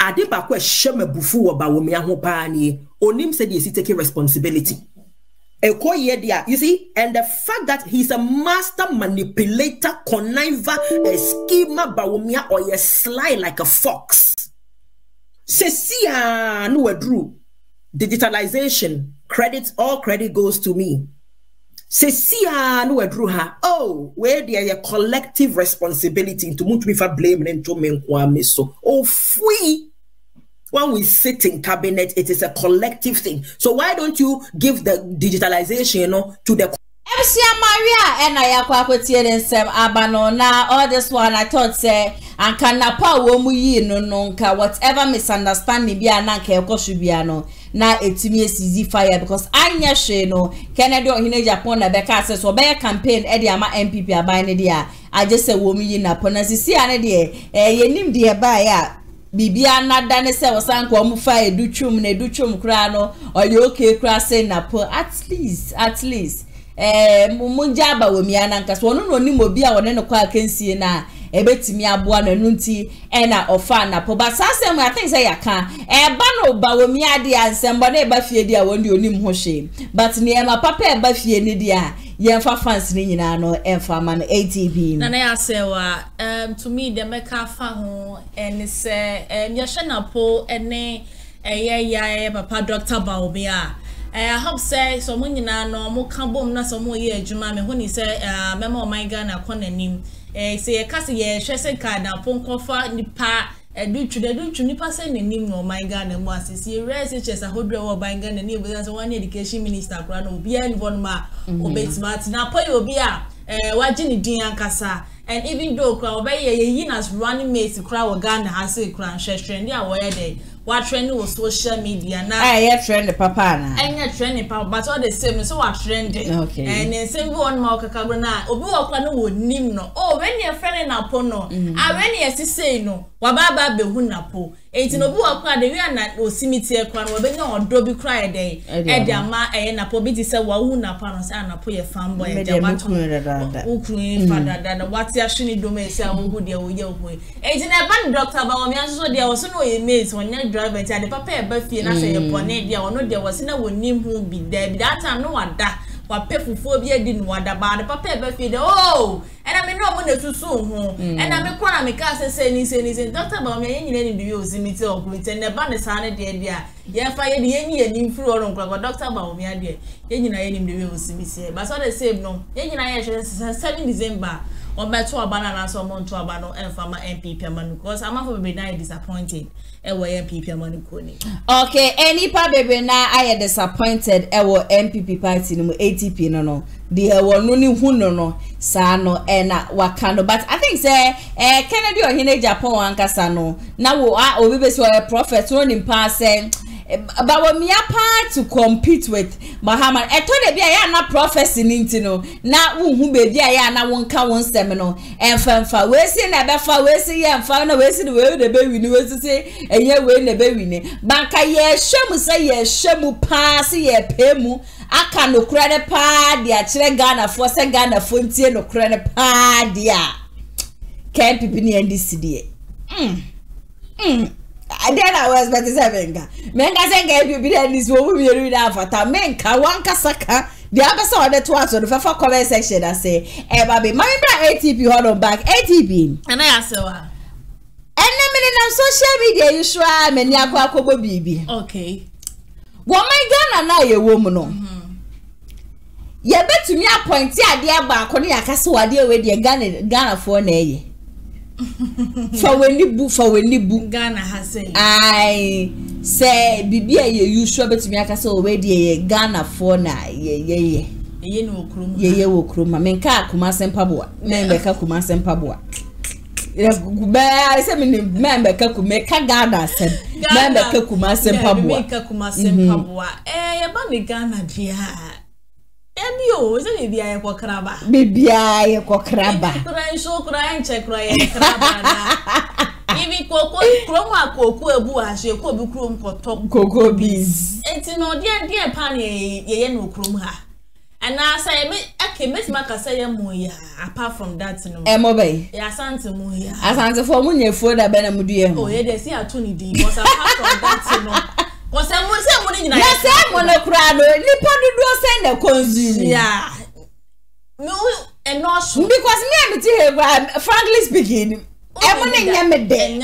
Adebakwe sheme bufu Bawumia ho paani. Onim said he's taking responsibility. You see, and the fact that he's a master manipulator, conniver, a schemer, Bawumia, or a sly like a fox. Cecia no drew digitalization credits. All credit goes to me. Cecia no drew her. Oh, where there is a collective responsibility to move me for blame and to me kwame so. Oh, free. When we sit in cabinet, it is a collective thing. So why don't you give the digitalization, you know, to the M C Maria and I Abanona? All this one I thought say and canapa womu ye no nonka whatever misunderstanding be an anke koshubiano na etimi easy fire because Anya Sheno Kennedy Ohene Ntow na Becca says so bear campaign Ediama N P P abine I just say womu ye na ponasi see an idea eh ye nim de ba ya. Bibia nada ne se wosan kwa mufa educhum ne educhum kra no oye okay kra se na po at least at least eh munja Bawumia na nka so no no ni mobi a wone ne kwa akansie na ebetimi aboa na nunti e na ofa na po but sasem I think say yaka e ba no Bawumia de ansembo na e ba fie de a woni onim ho hwe but ne e ma papa e ba fie ne de a yemfa fans ni nyina no emfa man A T V na na asewa um to me the maker fa ho ene se ene hwe na po ene eye ya papa Doctor Bawumia eh I hope say so mo nyina no mo ka bom na so mo ye adwuma me ho ni se mema o my Ghana konanim eh say e ka se ye hwe se ka na po nkofa nipa educhu educhu nipa se nanim no my Ghana mo asisi researchers ahodwe wo by Ghana ni obi so one education minister kra no obi anyone ma obetmat na po obi a eh wagi ni din ankasa and even though kra obi ye yin as running mate kra wo Ghana ha se kra hwehwe ndi a wo ye dey what trend was social media now? I have trend the papa now. I have trend the papa, but all the same, so what trending? Okay. And then same one more kakabona. Obi wakano would nim no. Oh, when your friend na po no, ah when your sister no, wababa behu na po. It's no obi wakano the way na osimiti ekwan wabenya odobi cry day. Edama eh na po biti se wahu na po no se na po ye fanboy. Edama tunu. Ukuni father dada. What ya shini dome se amugu dia oye oye. It's na ban Doctor Bawumia so dia waso no emails when driver the papa buffy and I say your bonnet there or no there was no name who be there that time no one that what people phobia didn't want about the papa buffy oh and I mean no one to soon and I'm a corner make us say anything is Doctor Bawumia in any do you see me talk with and the band is on it yeah yeah fire the any and influence on Doctor Bawumia dear you know any do you see me say but all the same no you know I should seven December on my two banana so on two banana and for my N P P man because I'm not be now disappointed. And we N P P man kuni. Okay, any pa baby now I am disappointed. I was N P P party no A T P no no. The one no who no no sano and wakano. But I think say eh Kennedy Ohene Ntow anka sano. Now we are we be so a prophet running past saying. Bawumia part to compete with Mahama. I told be I na prophecy ninti no. Na wuhu baby I na wonka won seminal. And from far we see na be far we see and far na we see the way the baby we see and yeah we the baby ne. Banka ye shemu say ye shemu pass ye pemu. Aka no credit pa dia chere Ghana for se Ghana for ntie no credit pa dia. Can people ni N D C dia. Mm. Mm. I then I was better seven. Menga senga N P P then this woman we read out for time. Menka one kasaka. The other saw the twice on the first comment section that say, "Eh, baby, my brother A T P hold on back A T P." And I asked her. And then social media you sure many akwa kobo bibi. Okay. What my Ghana na ye woman no. Ye bet to me a point here dear back on ya kaso ade we dey Ghana Ghana for na ye. For when you book, for when you book, Ghana has said, I say, Bibia, you sure bet me I can so already Ghana for na ye ye ye no crumb, ye ye will crumb. I mean, car, Kumasi Pabua, Member Kumasi Pabua. I said, Member Kakumeka Ghana said, Member Kumasi Pabua, Kumasi Pabua, eh, about the Ghana, dear. And you, isn't it? Bibia Quacraba. Bibia Quacraba. Crying so crying, check crying. Even Coco, Croma Coco, Buas, your Cobu Crum for top Coco bees. It's no dear, dear Panny, Yenu Crumha. And as I make a chemist Macasaya Moya, apart from that, no Mobay, Asanta Moya, Asanta for Munia for the Benamudia. Oh, yeah, they see a twenty D. Was apart from that, no. Because I was saying, I said, when I cried, the consumer. Yeah. No, and not because me, frankly speaking, everything I made then.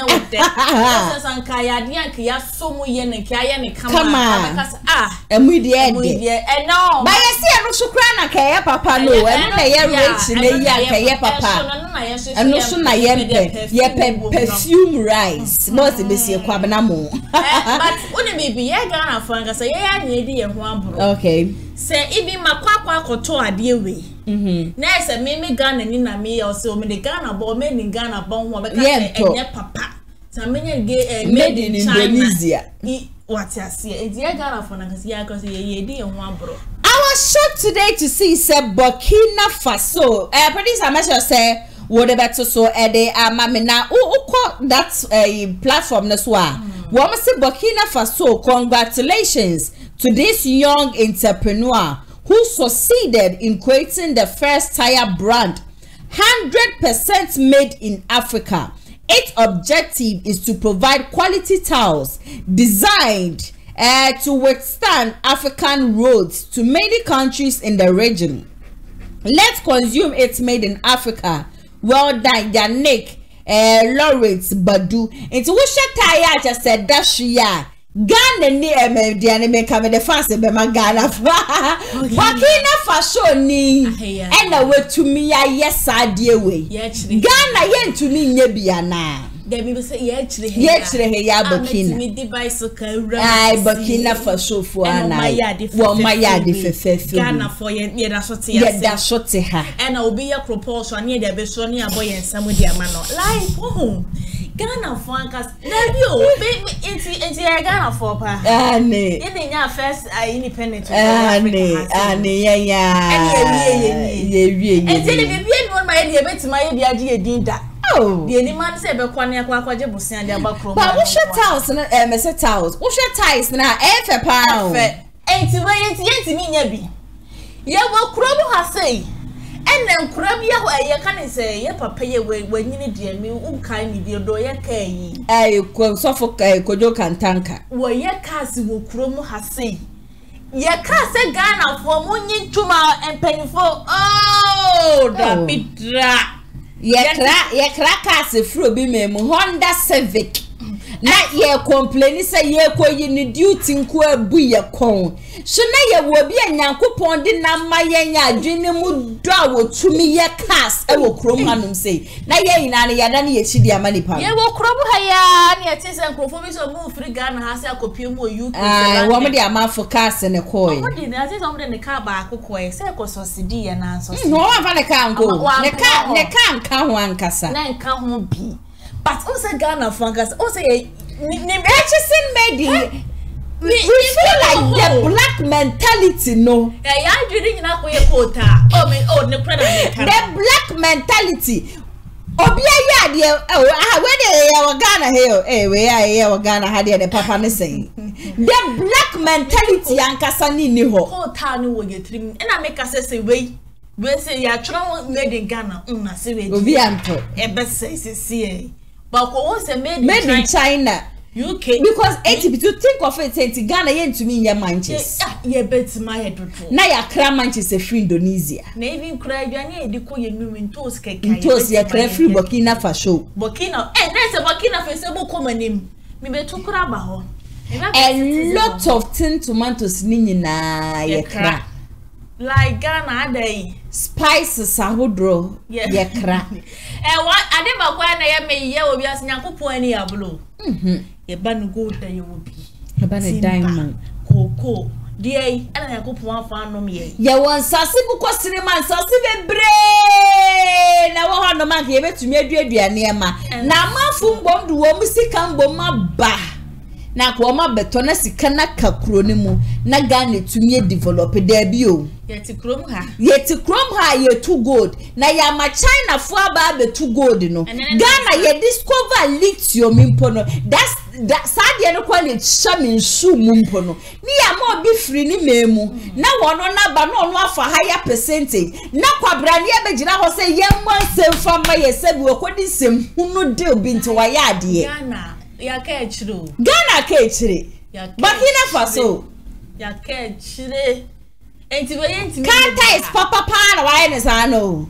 Ah, and we did, and no, but I see a Rusukrana, Kaya Papa, no, and I am rich, and I Papa, and no sooner I am perfume rice, not the Missy Quabanamo. But wouldn't it be a gun of Frank? I say, I need a one. Okay. Say, it be my quack or two idea way. Mhm. Now, say, Mimi Ghana and me or so many Ghana bomb, many Ghana bomb, yeah, papa. So many made in Indonesia. What I see, it's a Ghana for Nagasia because ye dear one bro. I was shocked today to see, say, Burkina Faso. I produce a measure, say. Whatever to so a day a mamina oh that's a platform that's why woman say Burkina Faso congratulations to this young entrepreneur who succeeded in creating the first tire brand one hundred percent made in Africa. Its objective is to provide quality tires designed uh, to withstand African roads to many countries in the region. Let's consume it made in Africa. Well done, Yanick Lawrence Badu. It's what tire just said that she ya Ghana ni eme di anime kame de fancy be ma Ghana fa. Burkina Faso ni ena we to me ya yes adie we. Ghana yen to me nyebiana. Then people say yeah, actually, yeah, actually, yeah, Burkina. I Burkina Faso for an eye. Well, my yard if a Ghana for yeah, that's what he had. That's what he had. And I'll be a proportion near the Bessonia boy and some with their man. Life, oh, Ghana for us. Let you it's a Ghana for her. Annie, in your first independent. Annie, Annie, yeah, yeah, yeah, yeah, yeah. And then if you want my idea, bet my idea did that. Oh, the man said, but one year, but what's your towels? And Mister Towels, what's your ties now? F a pound, and to wait yet to me, Yabby. Yabo Crobo has say, and then Crabia, where you can say, Yapa pay away when you need me, who kindly dear doya kay. I could suffocate Kodokan tanker. Well, your castle will Cromo has say. Your castle Ghana for moon to my and painful. Oh, that bit trap. Ye crack, ye crack as a fruit be me, Honda Civic. na ye complain say ye ko yi ni duty nko abu ye kon so na ye wo bi anyankopon de na mayen adwene mu do a wotumi ye cast e wo krom hanum sei na ye ina ne yada ne ye chidi amanipa ye wo krom ha ya na ye tese nkrofo bi so mu free Ghana ha se akopie mu U K ah wo me de amafo cast ne koi wo de na se so me de ne ka ba akoko e se ko sosidi ye na so no wa fa ne ka nko ne ka ne ka nka ho ankasa na nka ho bi but also Ghana fungus also a Hutchison made we feel like the black mentality no yeah you na ko yekota oh me oh the black mentality obia ya de ah we dey ya Ghana here eh we ya ya Ghana ha dey the papa ne say the black mentality ankasa ni ni ho kota no we getrim na make us say we we say ya tron made in Ghana una say we obi anto e be say say but once made in made in China U K because eighty to think of it eighty Ghana yen to me in Manchester yeah bet my head na ya kra Manchester free Indonesia na even kra adwane e diko ye num ntos keke ntos ya kra free Burkina Faso Burkina eh na se Burkina Faso bo come anim me beto kra ba ho a lot of tin tomatoes ni nyina ye kra like Ghana dey spices ahodro yeah. Ye kra eh what adeba kwa na ye me ye obi as nyankopon ani ablo mhm ye ba no gold dey obi ye ba ne diamond koko dey ana nyankopon afa no me ye won sase bukosire man sase bebre na wo ho no man ye betumi aduaduane ma na mafu mbom du wo musika mbom ma ba na kwa ma beto na sika na kakro ne mu na Ghana tumi develop da bi o yeti krom ha yeti krom ha ye two gold na ya ma China fo aba be two gold no Ghana ye discover lithium impo no that's that sadie no kwale chame nsu mu impo no ni ya ma obi free ni memu na wono na ba no no afa higher percentage na kwabrani e be jira ho se ye monse fa ma ye se bi okodi sem hunu de obi nti wa ya de ya kechiro Ghana kechire Burkina Faso ya kechire enti we enti kanta is papa pa na wa ne sano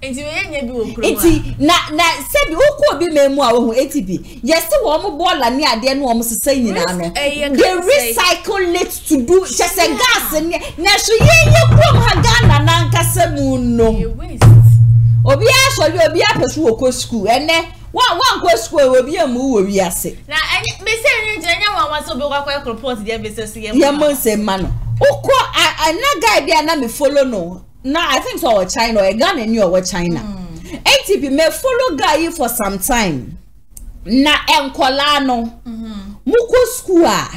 enti we enye bi okro enti na na se bi okwo bi memu a wo eti yes we omo bola ni ade na omo sese nyina no they recycle it to do just a gas na so ye ye krom ha Ghana na nkasa mu no obi a so obi a pesu okwo school ene one one go school we be am we we ase na me say nje nya wan so be kwakwa report dey be say say ya mo say man oko na guy dey na me follow no na I think so our China or Ghana ni or China N T P me follow guy for some time na enkola no muko school a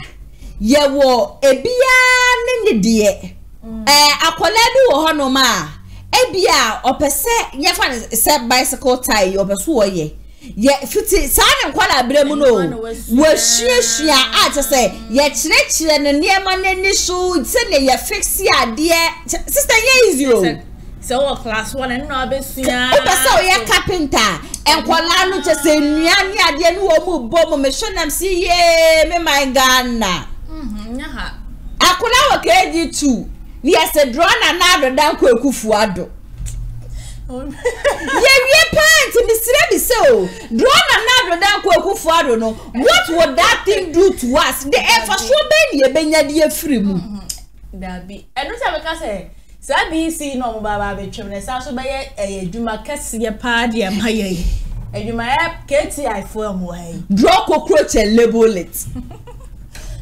ye wo ebia ne ne de eh akola bi wo ho no ma ebia opese ye fa se bicycle tie opese wo ye ye fiti sana nkwala bremu no we hwehwe a te say ye kire kire ne niema nani so se ne ye fix ade sister ye is you so class one and no be sua o pese o ye carpenter enkwala no che se nua ni ade no wo mu bo mu me shonam si ye me my Ghana mhm nya ha akola wo K G two ni ye se draw na na adodan ko ekufu ado yeah, yeah, pants in the so drawn another down Kwaku no. What would that thing do to us? The air for sure, baby, Benya, dear free. That be, I don't have a cassette. Sabi, see no Baba, be children, Sasso Bayer, a Juma Cassia party, and my aid. And you might have Katie, I form way. Draw cockroach and label it.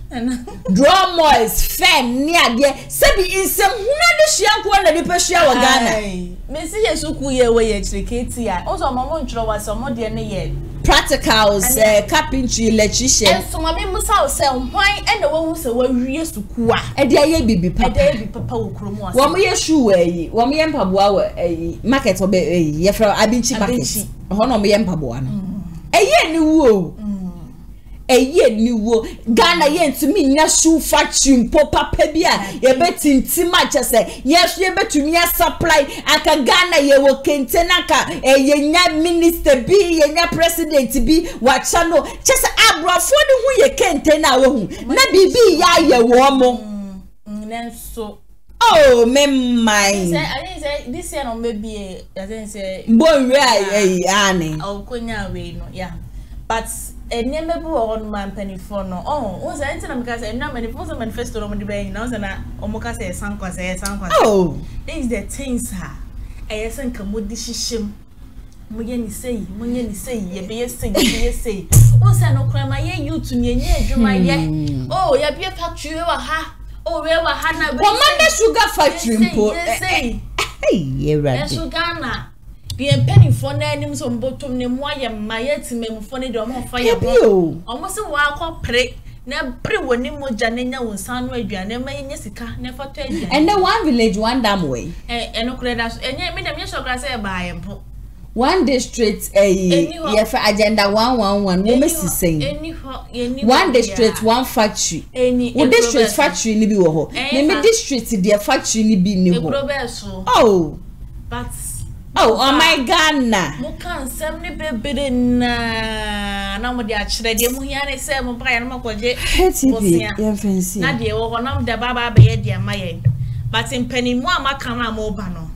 Draw moist, fan near the Sabi is some nuddish young one of the Persia or Ghana. Missy Sukuya way extricated. Also, Mamontra was some more than a year. Practicals, a carpentry, electrician. So, my name was out, sell wine and the one who said, well, we used to qua. A day be papa, Papa Cromo. One way a shoe, a one way and Pabua, a market or a yefra, I been cheap. Honor me and Pabuan. A year new woe. A year new wo Ghana yen to me na shoe factory papa pebia ye betin tima chese yes ye betu ya supply aka Ghana ye wo kentenaka e ye nya minister bi ye nya president bi wacha no chese abrofo ni hu ye kentena wo hu na bibi ya ye wo mo nenso oh me my say I say this year no maybe I say say bo we ai ani o konya we no yeah but and never on my penny for no. Oh, was I entering because I know many was a manifesto on the bay, and I was an omokase, sankwase, sankwase. Oh, things that things are. I sank a moody shishim. Muyen say, Muyen say, ye be a sing, ye say. What's an okra, my ye, you to me, ye, my ye. Oh, ye be a factory, you ha. Oh, we were Hannah, but sugar factory, say, hey, you're right, Ghana. Be a penny for names on bottom name, why am my yet memo funny dom on fire? Almost a while called pray. Now, pray when Nemo Janina will sound way, Janema in Jessica, never tell you. And the one village, one damn way. And no credits, and yet made a mission grass by him. One district, a agenda one one one, woman's the same. One district, one factory. Any district factory, Nibiho. Any district, their factory, Nibiho. Oh, but. Oh, oh my Ghana. Mo kan sem ni bebere na na mo di achire de mo hia ne se mo ba ya na makoje. T V ya fancy. Na de wo na mo de baba ba ye de amaye. But in penny mo amaka na mo ba no.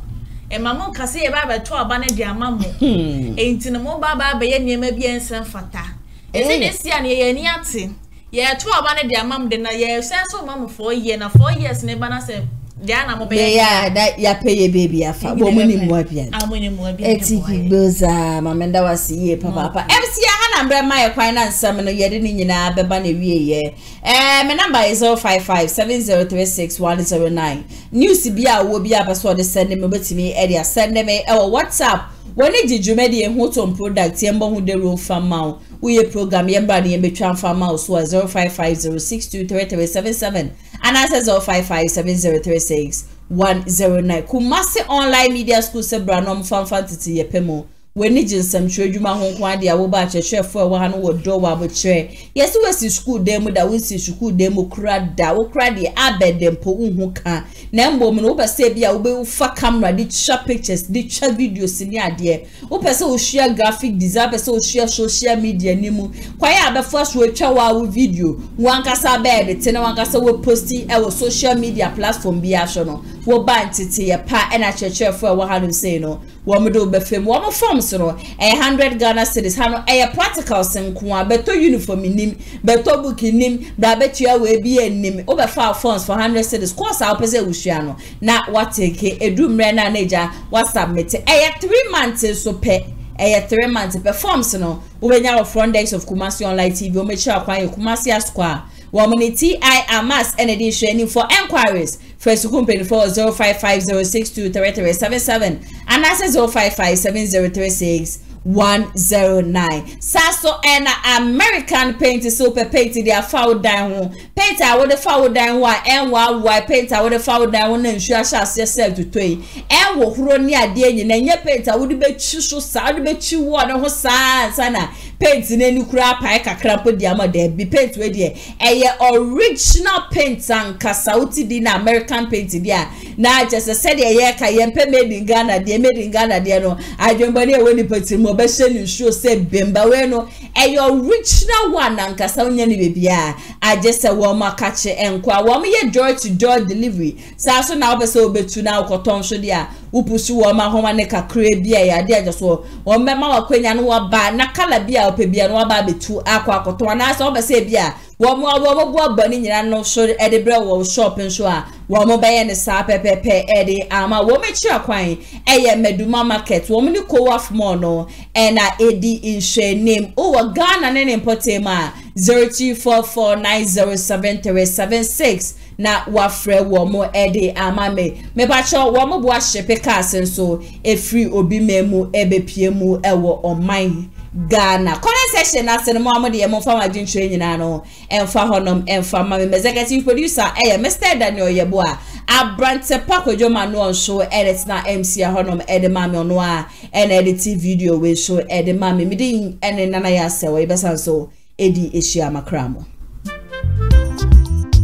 E ma mo kan se ye ba ba to aba na de amamo. E nti na mo baba ba ye ne ma bi ensen fata. E se de sia na ye ni ate. Ye to aba na de amam de na ye senso mamo for year na four years ne ba na se Diana mo be ya that ya pay baby afa bo mo ni mo abia amo ni mo abia etiki goza mamenda wasi ye papa papa mc ha na mbra ma ye kwan na nsam no ye de ni nyina beba na wie ye eh my number is zero five five seven zero three six one zero nine news bi a wo bi a baso de send me betimi e de send me e WhatsApp when e jidjume de ho tom product ye mbo ho de ro fama uye program ye mbra de ye betwa fama so zero five five zero six two three three seven seven and answers zero five five seven zero three six one zero nine. Kumasi Online Media School Sebra no mfan fantiti yepemo. Weni jinsam chwe juma honkwa di awoba chwe fwe wahanu wodo wabo chwe. Yesu wesi school demu da wisi school demu krada. Wokradi abedem po unhuka. Nembo minu upe sebia ube ufa camera di cha pictures di cha video sini adie. Upe se ushia graphic design. Upe se ushia social media nimu. Kwa ya abe fwash wecha wawu video. Wankasa abede tena wankasa we posti ewo social media platform biyashono. Woba ntiti ye pa ena chwe chwe fwe wahanu se no. Wamudo ube fem. Wamu form soro eh one hundred Ghana cities hano eh practical senkoa beto uniform nim beto book nim da betua we bi nim obefa funds for one hundred cities course a opese usua no na wateke edumre na naija WhatsApp eh three months so pe eh three months performs no obenya front desk of Kumasi Online T V o mechi akwa ye Kumasi Square Womanity I am as energy training for inquiries. First company for zero five five zero six two three three seven seven and I said zero five five seven zero three six one zero nine. Sasso and American paint super paint their foul down home. Paint I would have foul down one and while white paint I would have foul down one and she shall yourself to twain. And what runny idea and your paint I would be too sad, bet you one or sana. Paint in any crap, I can cramp with the ammo there. Be paint with ye. A original paint and Casauti din American paint in there. Now just a said a yak, I am made in Ghana, dear made in Ghana, dear no. I don't believe when the paint in Mobession, you sure said Bembaweno. A original one and Casaunia baby. I just a warmer catcher and qua warm ye door to door delivery. Sasso now beso betuna cotton shodia. Upusu wama homa neka kre bia ya dia jaso wamema wakwenya no waba na kala bia ope bia no waba betu akwa akoto anasa obese bia wamo wamo bua bani nyina no so edebre wo shop nso a wamo baye ne sa pepepe ede ama wo mechi akwan eye meduma market wo ni kowaf mall no ena edi inche name o wa Ghana ne impotema zero two four four nine zero seven three seven six na wafre womo ede amame mebacho womo bua shepe kasen so efri obi memu ebe piemu ewo online Ghana comment section na se mo amode e mo fa wadin chire nyina no emfa honom emfa mame executive producer eh Mister Daniel Yeboa abrante pakojo manu on show edit na M C honom ede mame ono a en edit video we show ede mame midin ene nana ya se we besan so edi eshi amakramo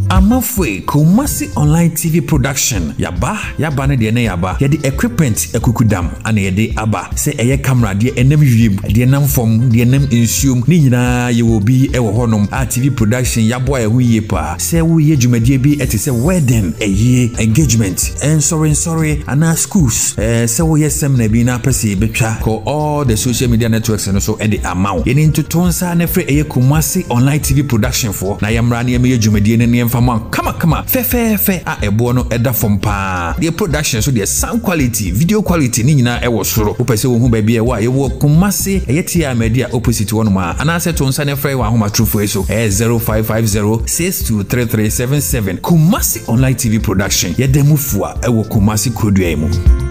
Amafwe Kumasi Online T V production yaba yaba ne de ne yaba ye de equipment ekukudam ana ye de aba se eye camera de enem yim de nam fom de enem ensuom ni nyina ye obi e wo honum a T V production yabo e huye pa se wo ye dwumadie bi ete se wedding eye engagement and sorry sorry ana schools eh se wo ye seminar bi na pese betwa ko all the social media networks no so e de amao ye ni ntotonsa na fre eye Kumasi Online T V production for na yamra ne ye dwumadie ne ne Come on, come on, fair, fair, fair. Ah, a bono edda from pa. The production, so the sound quality, video quality, Nina, I was sure. Opposite who may be a why you walk Kumasi, a yetia media opposite one ma. And I said to Sunday Friday, one home true for so zero five five zero six two three three seven seven. Kumasi Online T V production, yet the mufwa, I will Kumasi Kuduemo.